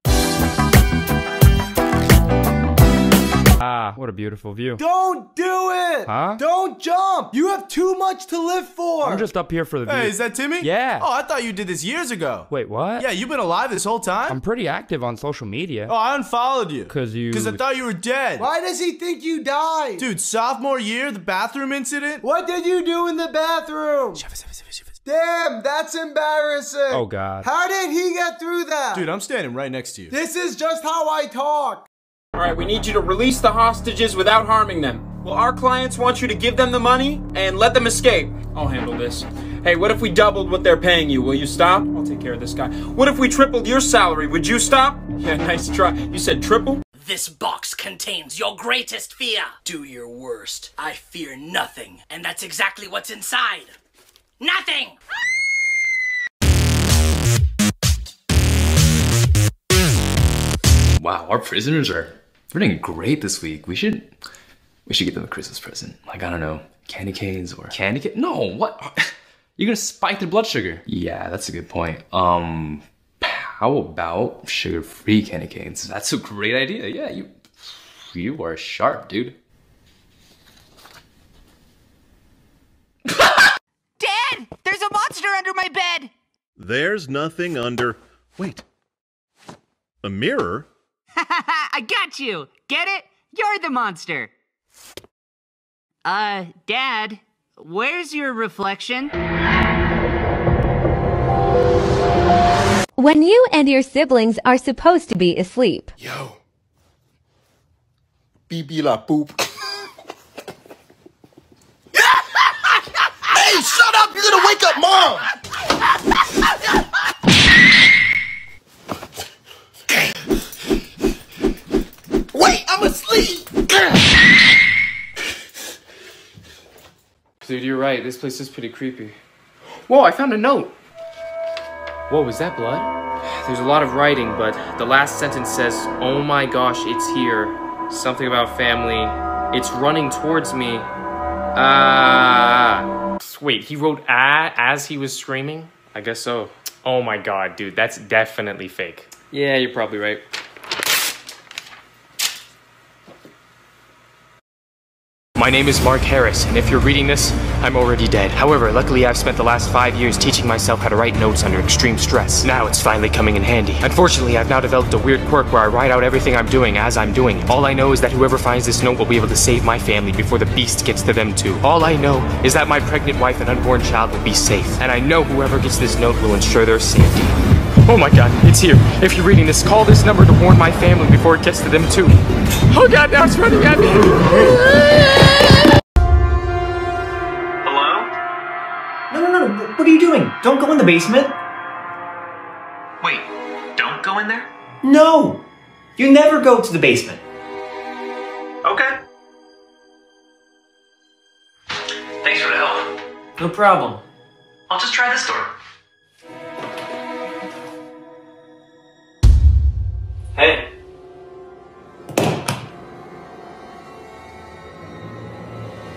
Ah, what a beautiful view. Don't do it! Huh? Don't jump! You have too much to live for! I'm just up here for the view. Hey, is that Timmy? Yeah. Oh, I thought you did this years ago. Wait, what? Yeah, you've been alive this whole time? I'm pretty active on social media. Oh, I unfollowed you. Cause you... Cause I thought you were dead. Why does he think you died? Dude, sophomore year, the bathroom incident? What did you do in the bathroom? Shove it, shove it, shove it, shove it. Damn, that's embarrassing. Oh, God. How did he get through that? Dude, I'm standing right next to you. This is just how I talk. All right, we need you to release the hostages without harming them. Well, our clients want you to give them the money and let them escape. I'll handle this. Hey, what if we doubled what they're paying you? Will you stop? I'll take care of this guy. What if we tripled your salary? Would you stop? Yeah, nice try. You said triple? This box contains your greatest fear. Do your worst. I fear nothing. And that's exactly what's inside. Nothing! Wow, our prisoners are... We're doing great this week. We should, we should get them a Christmas present. Like, I don't know, candy canes or candy cane. No, what? You're gonna spike their blood sugar. Yeah, that's a good point. Um, how about sugar-free candy canes? That's a great idea. Yeah, you, you are sharp, dude. Dad, there's a monster under my bed. There's nothing under. Wait, a mirror. I got you! Get it? You're the monster! Uh, Dad, where's your reflection? When you and your siblings are supposed to be asleep. Yo. Beep la boop. Hey, shut up! You're gonna wake up Mom! Dude, you're right. This place is pretty creepy. Whoa, I found a note. Whoa, is that blood? There's a lot of writing, but the last sentence says, oh my gosh, it's here. Something about family. It's running towards me. Ah. Uh... Wait, he wrote ah as he was screaming? I guess so. Oh my god, dude, that's definitely fake. Yeah, you're probably right. My name is Mark Harris, and if you're reading this, I'm already dead. However, luckily I've spent the last five years teaching myself how to write notes under extreme stress. Now it's finally coming in handy. Unfortunately, I've now developed a weird quirk where I write out everything I'm doing as I'm doing it. All I know is that whoever finds this note will be able to save my family before the beast gets to them too. All I know is that my pregnant wife and unborn child will be safe, and I know whoever gets this note will ensure their safety. Oh my god, it's here. If you're reading this, call this number to warn my family before it gets to them too. Oh god, now it's running at me! What are you doing? Don't go in the basement. Wait, don't go in there? No! You never go to the basement. Okay. Thanks for the help. No problem. I'll just try this door. Hey.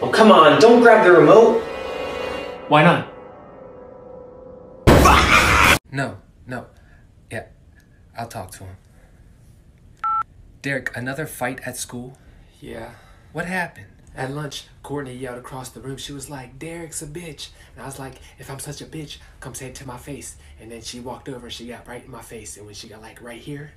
Oh, come on, don't grab the remote. Why not? No, no. Yeah, I'll talk to him. Derek, another fight at school? Yeah. What happened? At lunch, Courtney yelled across the room. She was like, "Derek's a bitch." And I was like, "If I'm such a bitch, come say it to my face." And then she walked over, she got right in my face. And when she got like right here,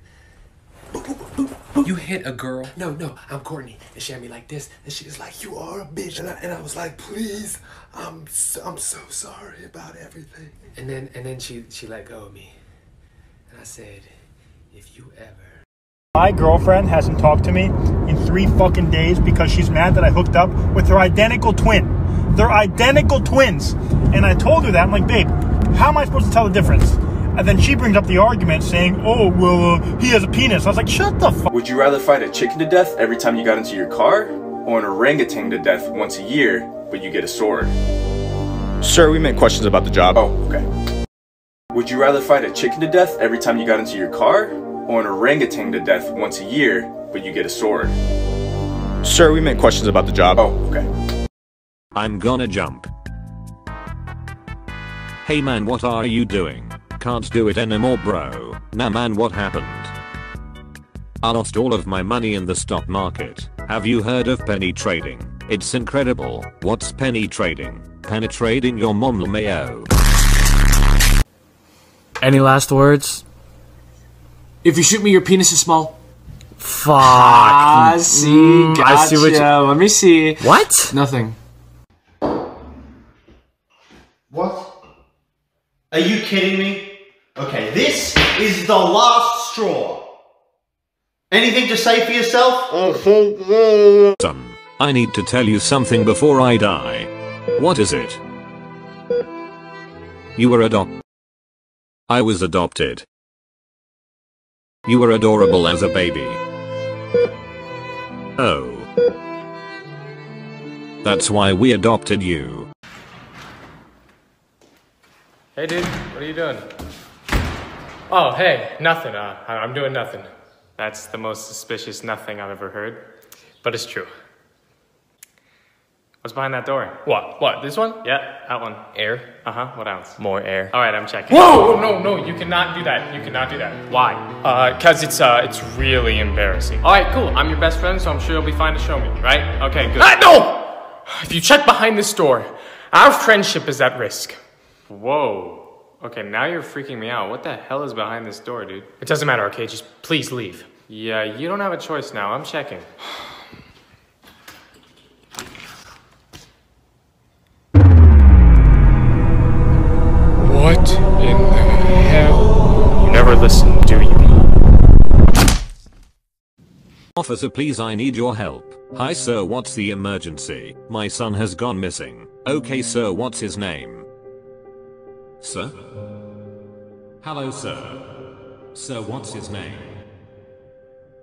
boop, boop, boop, boop. You hit a girl? No, no, I'm Courtney. And she had me like this. And she was like, "You are a bitch." And I, and I was like, "Please. I'm so, I'm so sorry about everything." And then and then she she let go of me, and I said, "If you ever." My girlfriend hasn't talked to me in three fucking days because she's mad that I hooked up with her identical twin. They're identical twins, and I told her that. I'm like, "Babe, how am I supposed to tell the difference?" And then she brings up the argument saying, "Oh, well, uh, he has a penis." I was like, "Shut the fuck." Would you rather fight a chicken to death every time you got into your car, or an orangutan to death once a year, but you get a sword? Sir, we meant questions about the job. Oh, okay. Would you rather fight a chicken to death every time you got into your car, or an orangutan to death once a year, but you get a sword? Sir, we meant questions about the job. Oh, okay. I'm gonna jump. Hey man, what are you doing? Can't do it anymore, bro. Nah man, what happened? I lost all of my money in the stock market. Have you heard of penny trading? It's incredible. What's penny trading? Penetrating your mom's mayo. Any last words? If you shoot me, your penis is small. Fuck. Ah, see, mm, gotcha. I see what you... Let me see. What? Nothing. What? Are you kidding me? Okay, this is the last straw. Anything to say for yourself? Some. I need to tell you something before I die. What is it? You were adopted. I was adopted. You were adorable as a baby. Oh. That's why we adopted you. Hey dude, what are you doing? Oh, hey, nothing. Uh, I'm doing nothing. That's the most suspicious nothing I've ever heard, but it's true. What's behind that door? What? What? This one? Yeah, that one. Air? Uh-huh. What else? More air. All right, I'm checking. Whoa! Oh, no, no, you cannot do that. You cannot do that. Why? Uh, cause it's, uh, it's really embarrassing. All right, cool. I'm your best friend, so I'm sure you'll be fine to show me, right? Okay, good. Ah, no! If you check behind this door, our friendship is at risk. Whoa. Okay, now you're freaking me out. What the hell is behind this door, dude? It doesn't matter, okay? Just please leave. Yeah, you don't have a choice now. I'm checking. What in the hell? You never listen, do you? Officer, please, I need your help. Hi, sir, what's the emergency? My son has gone missing. Okay, sir, what's his name? Sir? Hello, sir. Sir, what's his name?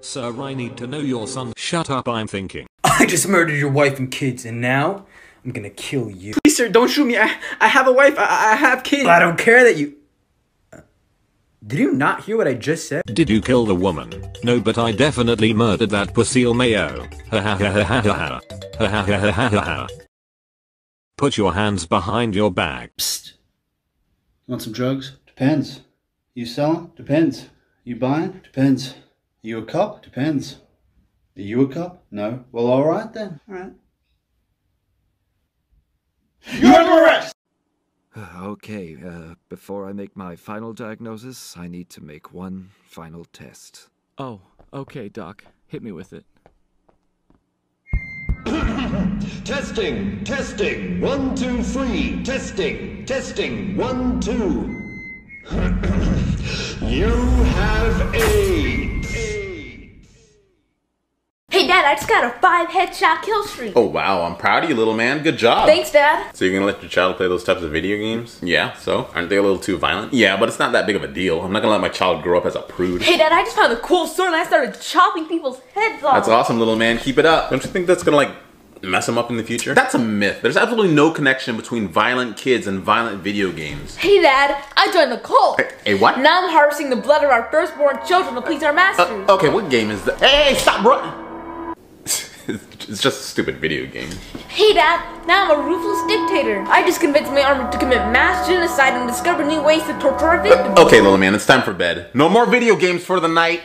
Sir, I need to know your son. Shut up, I'm thinking. I just murdered your wife and kids, and now I'm gonna kill you. Please, sir, don't shoot me. I, I have a wife. I, I have kids. I don't care that you... Uh, did you not hear what I just said? Did you kill the woman? No, but I definitely murdered that pussy mayo. Ha ha ha ha ha ha. Ha ha ha ha ha ha. Put your hands behind your back. Psst. You want some drugs? Depends. You selling? Depends. You buying? Depends. Are you a cop? Depends. Are you a cop? No. Well, alright then. Alright. You're under arrest! Okay, uh, before I make my final diagnosis, I need to make one final test. Oh, okay, Doc. Hit me with it. Testing! Testing! One, two, three! Testing! Testing! One, two! You have AIDS! Hey, Dad, I just got a five headshot kill streak! Oh, wow, I'm proud of you, little man. Good job! Thanks, Dad! So you're gonna let your child play those types of video games? Yeah, so? Aren't they a little too violent? Yeah, but it's not that big of a deal. I'm not gonna let my child grow up as a prude. Hey, Dad, I just found a cool sword and I started chopping people's heads off! That's awesome, little man. Keep it up! Don't you think that's gonna, like, mess them up in the future? That's a myth. There's absolutely no connection between violent kids and violent video games. Hey, Dad, I joined the cult. Hey, what? Now I'm harvesting the blood of our firstborn children to please our masters. Uh, okay, what game is that? Hey, hey, stop, bro. It's just a stupid video game. Hey, Dad, now I'm a ruthless dictator. I just convinced my army to commit mass genocide and discover new ways to torture our victims. Uh, okay, little man, it's time for bed. No more video games for the night.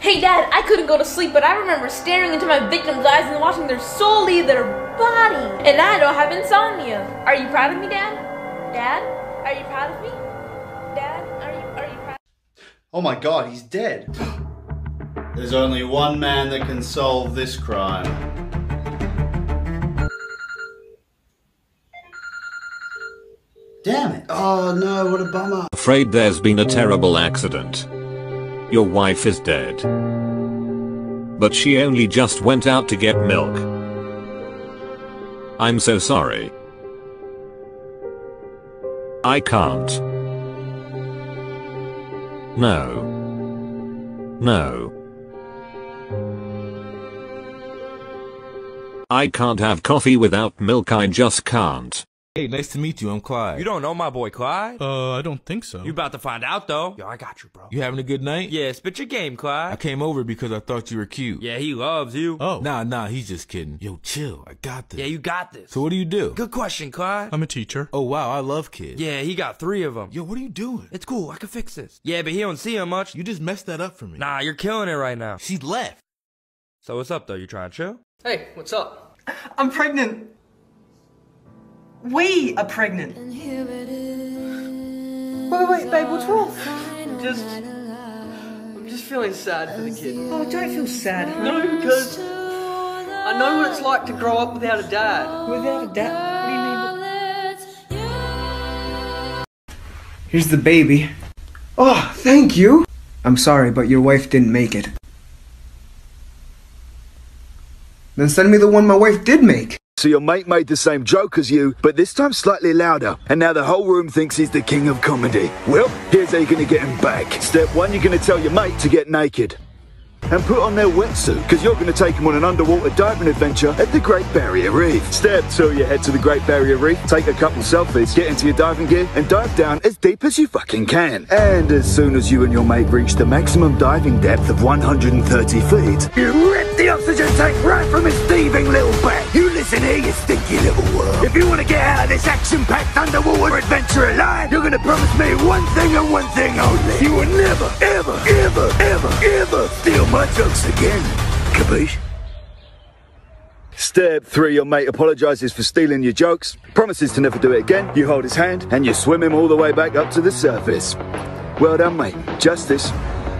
Hey, Dad, I couldn't go to sleep, but I remember staring into my victim's eyes and watching their soul leave their body. And I don't have insomnia. Are you proud of me, Dad? Dad? Are you proud of me? Dad? Are you, are you proud of me? Oh my God, he's dead. There's only one man that can solve this crime. Damn it. Oh no, what a bummer. Afraid there's been a terrible accident. Your wife is dead. But she only just went out to get milk. I'm so sorry. I can't. No. No. I can't have coffee without milk, I just can't. Hey, nice to meet you, I'm Clyde. You don't know my boy Clyde? Uh, I don't think so. You about to find out, though. Yo, I got you, bro. You having a good night? Yeah, spit your game, Clyde. I came over because I thought you were cute. Yeah, he loves you. Oh. Nah, nah, he's just kidding. Yo, chill, I got this. Yeah, you got this. So what do you do? Good question, Clyde. I'm a teacher. Oh, wow, I love kids. Yeah, he got three of them. Yo, what are you doing? It's cool, I can fix this. Yeah, but he don't see him much. You just messed that up for me. Nah, you're killing it right now. She left. So what's up, though? You trying to chill? Hey, what's up? I'm pregnant. We are pregnant. And here it is. Wait, wait, babe, what's wrong? I'm just, I'm just feeling sad for the kid. Oh, don't feel sad. No, because I know what it's like to grow up without a dad. Without a dad? What do you mean? Here's the baby. Oh, thank you. I'm sorry, but your wife didn't make it. Then send me the one my wife did make. So your mate made the same joke as you, but this time slightly louder. And now the whole room thinks he's the king of comedy. Well, here's how you're gonna get him back. Step one, you're gonna tell your mate to get naked and put on their wetsuit, because you're gonna take him on an underwater diving adventure at the Great Barrier Reef. Step two, you head to the Great Barrier Reef, take a couple selfies, get into your diving gear, and dive down as deep as you fucking can. And as soon as you and your mate reach the maximum diving depth of one hundred thirty feet, you rip the oxygen tank right from his thieving little back. You listen here, you stinky little world. If you want to get out of this action-packed underwater adventure alive, you're going to promise me one thing and one thing only. You will never, ever, ever, ever, ever steal my jokes again. Capiche? Step three, your mate apologizes for stealing your jokes, promises to never do it again, you hold his hand, and you swim him all the way back up to the surface. Well done, mate. Justice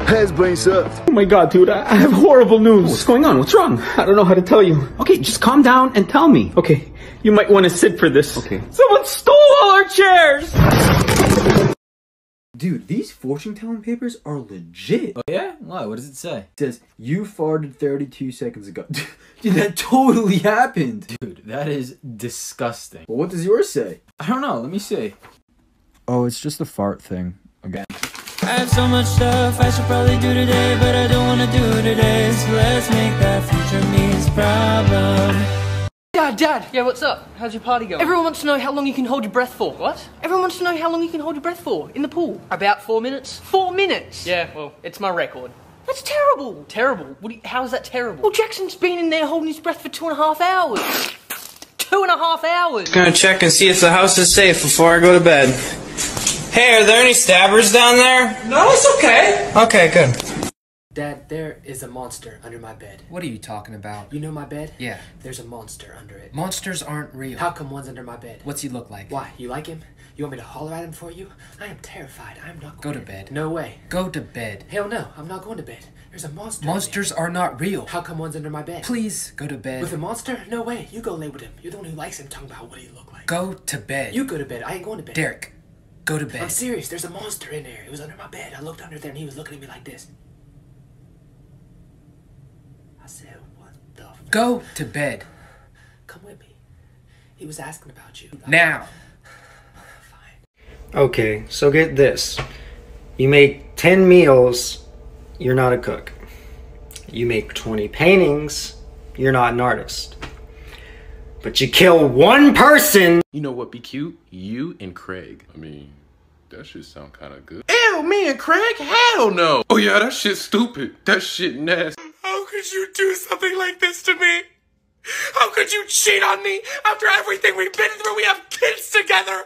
has been served. Oh my God, dude, I have horrible news. What's going on? What's wrong? I don't know how to tell you. Okay, just calm down and tell me. Okay, you might want to sit for this. Okay. Someone stole all our chairs! Dude, these fortune telling papers are legit. Oh yeah? Why? What does it say? It says, you farted thirty-two seconds ago. Dude, that totally happened. Dude, that is disgusting. Well, what does yours say? I don't know. Let me see. Oh, it's just a fart thing. Again. I have so much stuff I should probably do today, but I don't want to do it today, so let's make that future me's problem. Dad, Dad! Yeah, what's up? How's your party going? Everyone wants to know how long you can hold your breath for. What? Everyone wants to know how long you can hold your breath for in the pool. About four minutes. Four minutes? Yeah, well, it's my record. That's terrible! Terrible? What do you, how is that terrible? Well, Jackson's been in there holding his breath for two and a half hours. Two and a half hours! Gonna check and see if the house is safe before I go to bed. Hey, are there any stabbers down there? No, it's okay. Okay, good. Dad, there is a monster under my bed. What are you talking about? You know my bed? Yeah. There's a monster under it. Monsters aren't real. How come one's under my bed? What's he look like? Why? You like him? You want me to holler at him for you? I am terrified. I'm not going to bed. No way. Go to bed. Hell no. I'm not going to bed. There's a monster. Monsters are not real. How come one's under my bed? Please go to bed. With a monster? No way. You go lay with him. You're the one who likes him. Talking about what he look like. Go to bed. You go to bed. I ain't going to bed. Derek, go to bed. I'm serious. There's a monster in there. It was under my bed. I looked under there and he was looking at me like this. Said, what the fuck? Go to bed. Come with me. He was asking about you. Now. Fine. Okay, so get this. You make ten meals, you're not a cook. You make twenty paintings, you're not an artist. But you kill one person. You know what be cute? You and Craig. I mean, that should sound kind of good. Ew, me and Craig? Hell no. Oh yeah, that shit's stupid. That shit nasty. How could you do something like this to me? How could you cheat on me after everything we've been through? We have kids together.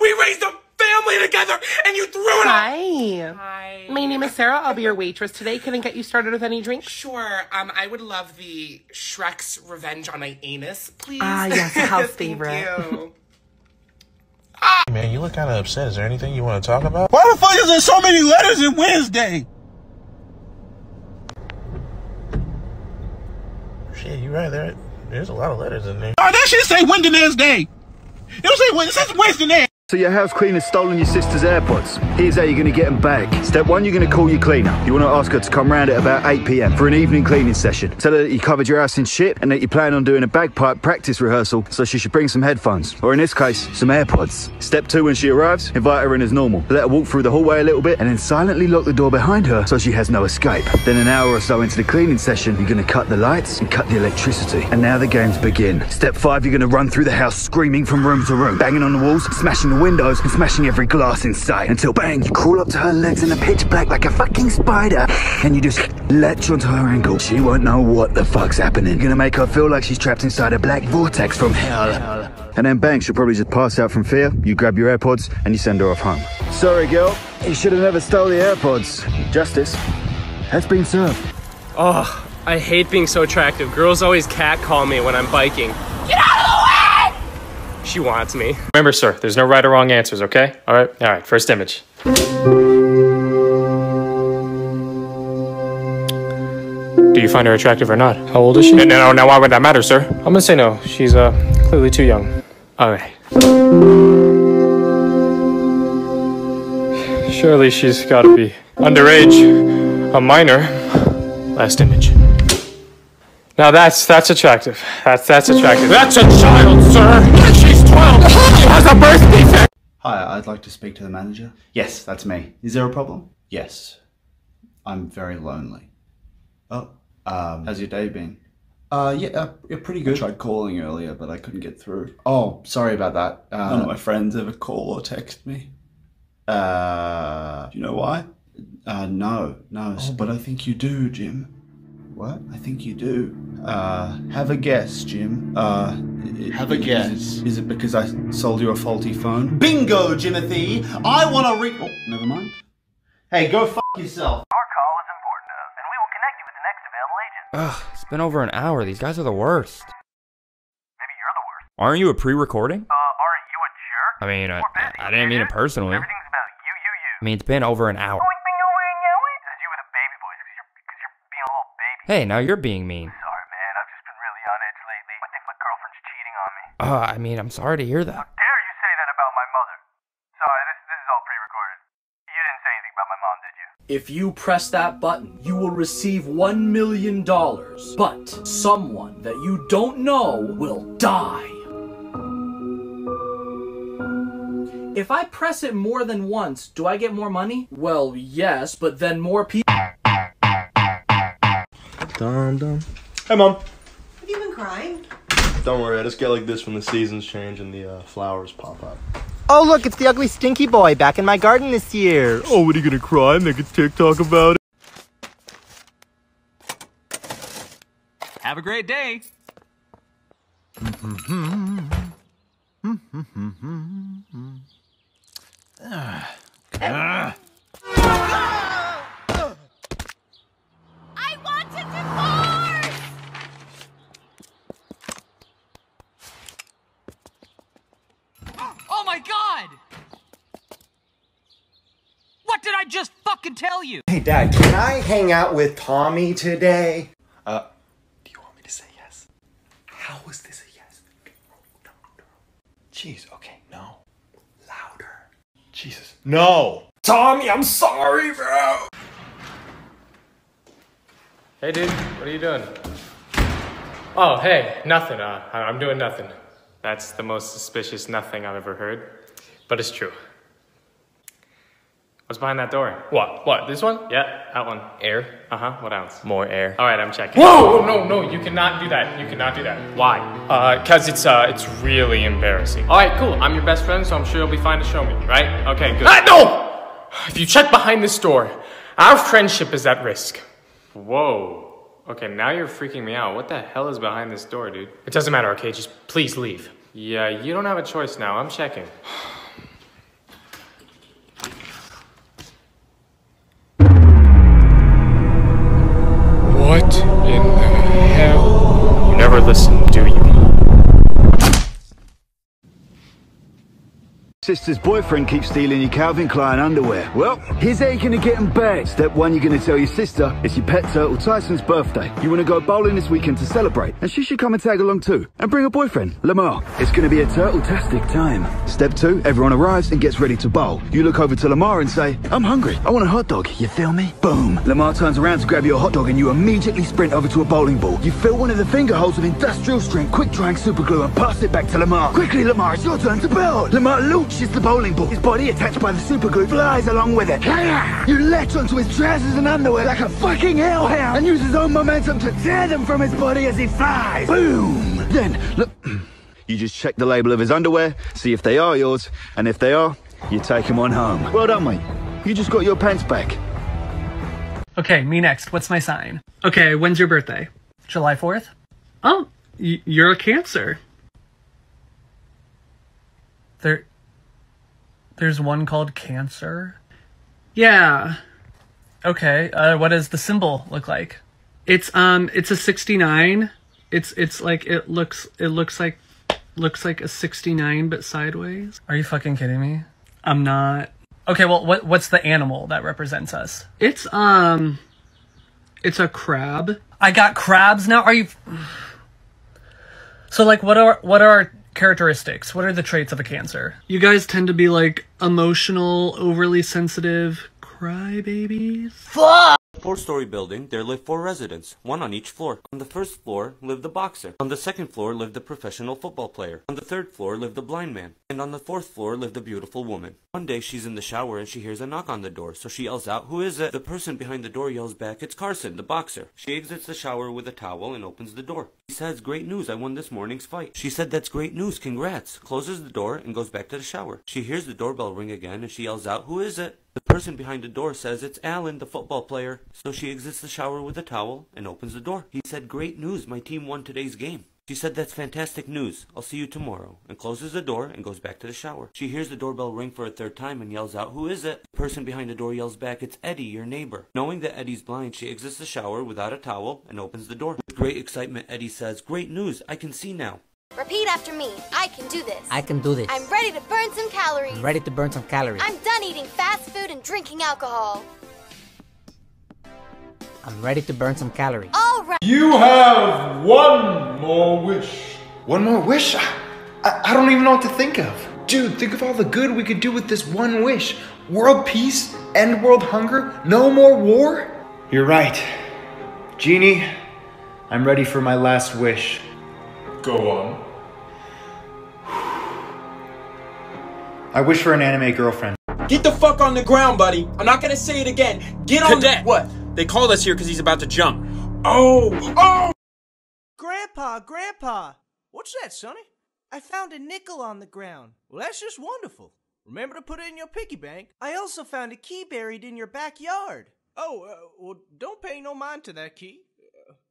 We raised a family together, and you threw it out. Hi. Hi. My name is Sarah. I'll be your waitress today. Can I get you started with any drink? Sure. Um, I would love the Shrek's Revenge on My Anus, please. Ah, yes, a house favorite. Thank you. ah. Hey man, you look kind of upset. Is there anything you want to talk about? Why the fuck is there so many letters in Wednesday? Shit, you're right. There, there's a lot of letters in there. Oh, that shit say Wednesday's day. It don't say Wednesday. It says Wednesday. So your house cleaner has stolen your sister's AirPods. Here's how you're going to get them back. Step one, you're going to call your cleaner. You want to ask her to come round at about eight p m for an evening cleaning session. Tell her that you covered your house in shit and that you plan on doing a bagpipe practice rehearsal, so she should bring some headphones, or in this case, some AirPods. Step two, when she arrives, invite her in as normal. Let her walk through the hallway a little bit and then silently lock the door behind her so she has no escape. Then an hour or so into the cleaning session, you're going to cut the lights and cut the electricity. And now the games begin. Step five, you're going to run through the house screaming from room to room, banging on the walls, smashing the windows and smashing every glass in sight, until bang, you crawl up to her legs in the pitch black like a fucking spider and you just latch onto her ankle. She won't know what the fuck's happening. You're gonna make her feel like she's trapped inside a black vortex from hell, and then bang, she'll probably just pass out from fear. You grab your AirPods and you send her off home. Sorry girl, you should have never stole the AirPods. Justice has been served. Oh, I hate being so attractive. Girls always catcall me when I'm biking. Get out of the way! She wants me. Remember, sir, there's no right or wrong answers, okay? All right, all right, first image. Do you find her attractive or not? How old is she? No, no, no, why would that matter, sir? I'm gonna say no. She's uh, clearly too young. All right. Surely she's gotta be underage, a minor. Last image. Now that's, that's attractive. That's, that's attractive. That's a child, sir! Hi, I'd like to speak to the manager. Yes, that's me. Is there a problem? Yes. I'm very lonely. Oh, um, how's your day been? Uh, yeah, uh, yeah, pretty good. I tried calling earlier, but I couldn't get through. Oh, sorry about that. Uh, None of my friends ever call or text me. Uh, do you know why? Uh, no, no. Oh, but I think you do, Jim. What? I think you do. Uh, have a guess, Jim. Uh, have a guess. Is it, is it because I sold you a faulty phone? Bingo, Jimothy! I want to re- oh, never mind. Hey, go f*** yourself. Our call is important to us, and we will connect you with the next available agent. Ugh, it's been over an hour. These guys are the worst. Maybe you're the worst. Aren't you a pre-recording? Uh, aren't you a jerk? I mean, I, I, I didn't mean it personally. Everything's about you, you, you. I mean, it's been over an hour. That's you with a baby voice, because you're, cause you're being a little baby. Hey, now you're being mean. Uh, I mean, I'm sorry to hear that. How dare you say that about my mother? Sorry, this, this is all pre-recorded. You didn't say anything about my mom, did you? If you press that button, you will receive one million dollars. But someone that you don't know will die. If I press it more than once, do I get more money? Well, yes, but then more people... Dum dum. Hey, Mom. Have you been crying? Don't worry, I just get like this when the seasons change and the uh, flowers pop up. Oh look, it's the ugly stinky boy back in my garden this year. Oh, what are you gonna cry and make a TikTok about it? Have a great day. fucking tell you! Hey Dad, can I hang out with Tommy today? Uh, do you want me to say yes? How was this a yes? Jeez, okay, no. Louder. Jesus, no! Tommy, I'm sorry, bro! Hey dude, what are you doing? Oh, hey, nothing. Uh, I'm doing nothing. That's the most suspicious nothing I've ever heard, but it's true. What's behind that door? What? What? This one? Yeah, that one. Air? Uh-huh. What else? More air. All right, I'm checking. Whoa! No, no, you cannot do that. You cannot do that. Why? Uh, cause it's uh, it's really embarrassing. All right, cool. I'm your best friend, so I'm sure you'll be fine to show me, right? Okay, good. Ah, no! If you check behind this door, our friendship is at risk. Whoa. Okay, now you're freaking me out. What the hell is behind this door, dude? It doesn't matter, okay? Just please leave. Yeah, you don't have a choice now. I'm checking. What in the hell? You never listen, do you? Sister's boyfriend keeps stealing your Calvin Klein underwear. Well, here's how you're gonna get them back. Step one, you're gonna tell your sister it's your pet turtle Tyson's birthday. You wanna go bowling this weekend to celebrate, and she should come and tag along too. And bring her boyfriend, Lamar. It's gonna be a turtle-tastic time. Step two, everyone arrives and gets ready to bowl. You look over to Lamar and say, I'm hungry, I want a hot dog, you feel me? Boom. Lamar turns around to grab your hot dog and you immediately sprint over to a bowling ball. You fill one of the finger holes with industrial strength, quick-drying super glue and pass it back to Lamar. Quickly, Lamar, it's your turn to bowl. Lamar loops is the bowling ball. His body, attached by the superglue, flies along with it. You latch onto his trousers and underwear like a fucking hellhound and use his own momentum to tear them from his body as he flies. Boom! Then, look, you just check the label of his underwear, see if they are yours, and if they are, you take him on home. Well done, mate. You just got your pants back. Okay, me next. What's my sign? Okay, when's your birthday? July fourth? Oh, y you're a Cancer. There... There's one called Cancer? Yeah. Okay, uh, what does the symbol look like? It's, um, it's a sixty-nine. It's, it's like, it looks, it looks like, looks like a sixty-nine, but sideways. Are you fucking kidding me? I'm not. Okay, well, what, what's the animal that represents us? It's, um, it's a crab. I got crabs now? Are you... So, like, what are, what are... characteristics? What are the traits of a Cancer? You guys tend to be like emotional, overly sensitive crybabies. Fuck! Four-story building, there lived four residents, one on each floor. On the first floor lived the boxer. On the second floor lived the professional football player. On the third floor lived the blind man. And on the fourth floor lived a beautiful woman. One day she's in the shower and she hears a knock on the door, so she yells out, who is it? The person behind the door yells back, it's Carson, the boxer. She exits the shower with a towel and opens the door. He says, great news, I won this morning's fight. She said, that's great news, congrats. Closes the door and goes back to the shower. She hears the doorbell ring again and she yells out, who is it? The person behind the door says it's Alan, the football player. So she exits the shower with a towel and opens the door. He said, great news, my team won today's game. She said, that's fantastic news, I'll see you tomorrow, and closes the door and goes back to the shower. She hears the doorbell ring for a third time and yells out, who is it? The person behind the door yells back, it's Eddie, your neighbor. Knowing that Eddie's blind, she exits the shower without a towel and opens the door. With great excitement, Eddie says, great news, I can see now. Repeat after me. I can do this. I can do this. I'm ready to burn some calories. I'm ready to burn some calories. I'm done eating fast food and drinking alcohol. I'm ready to burn some calories. All right. You have one more wish. One more wish? I, I, I don't even know what to think of. Dude, think of all the good we could do with this one wish. World peace, end world hunger, no more war. You're right. Genie, I'm ready for my last wish. Go on. I wish for an anime girlfriend. Get the fuck on the ground, buddy. I'm not gonna say it again. Get on the- What? They called us here because he's about to jump. Oh! Oh! Grandpa, Grandpa! What's that, Sonny? I found a nickel on the ground. Well, that's just wonderful. Remember to put it in your piggy bank. I also found a key buried in your backyard. Oh, uh, well, don't pay no mind to that key.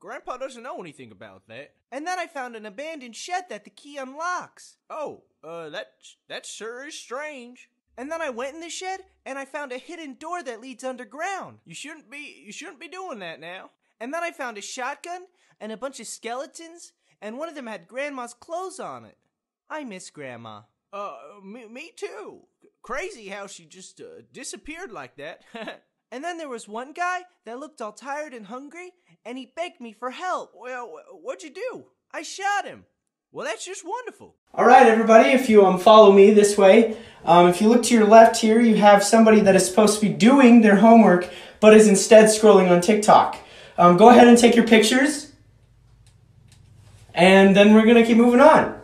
Grandpa doesn't know anything about that. And then I found an abandoned shed that the key unlocks. Oh, uh, that, that sure is strange. And then I went in the shed, and I found a hidden door that leads underground. You shouldn't be, you shouldn't be doing that now. And then I found a shotgun, and a bunch of skeletons, and one of them had Grandma's clothes on it. I miss Grandma. Uh, me, me too. Crazy how she just uh, disappeared like that. And then there was one guy that looked all tired and hungry, and he begged me for help. Well, what'd you do? I shot him. Well, that's just wonderful. All right, everybody, if you um, follow me this way, um, if you look to your left here, you have somebody that is supposed to be doing their homework, but is instead scrolling on TikTok. Um, go ahead and take your pictures, and then we're going to keep moving on.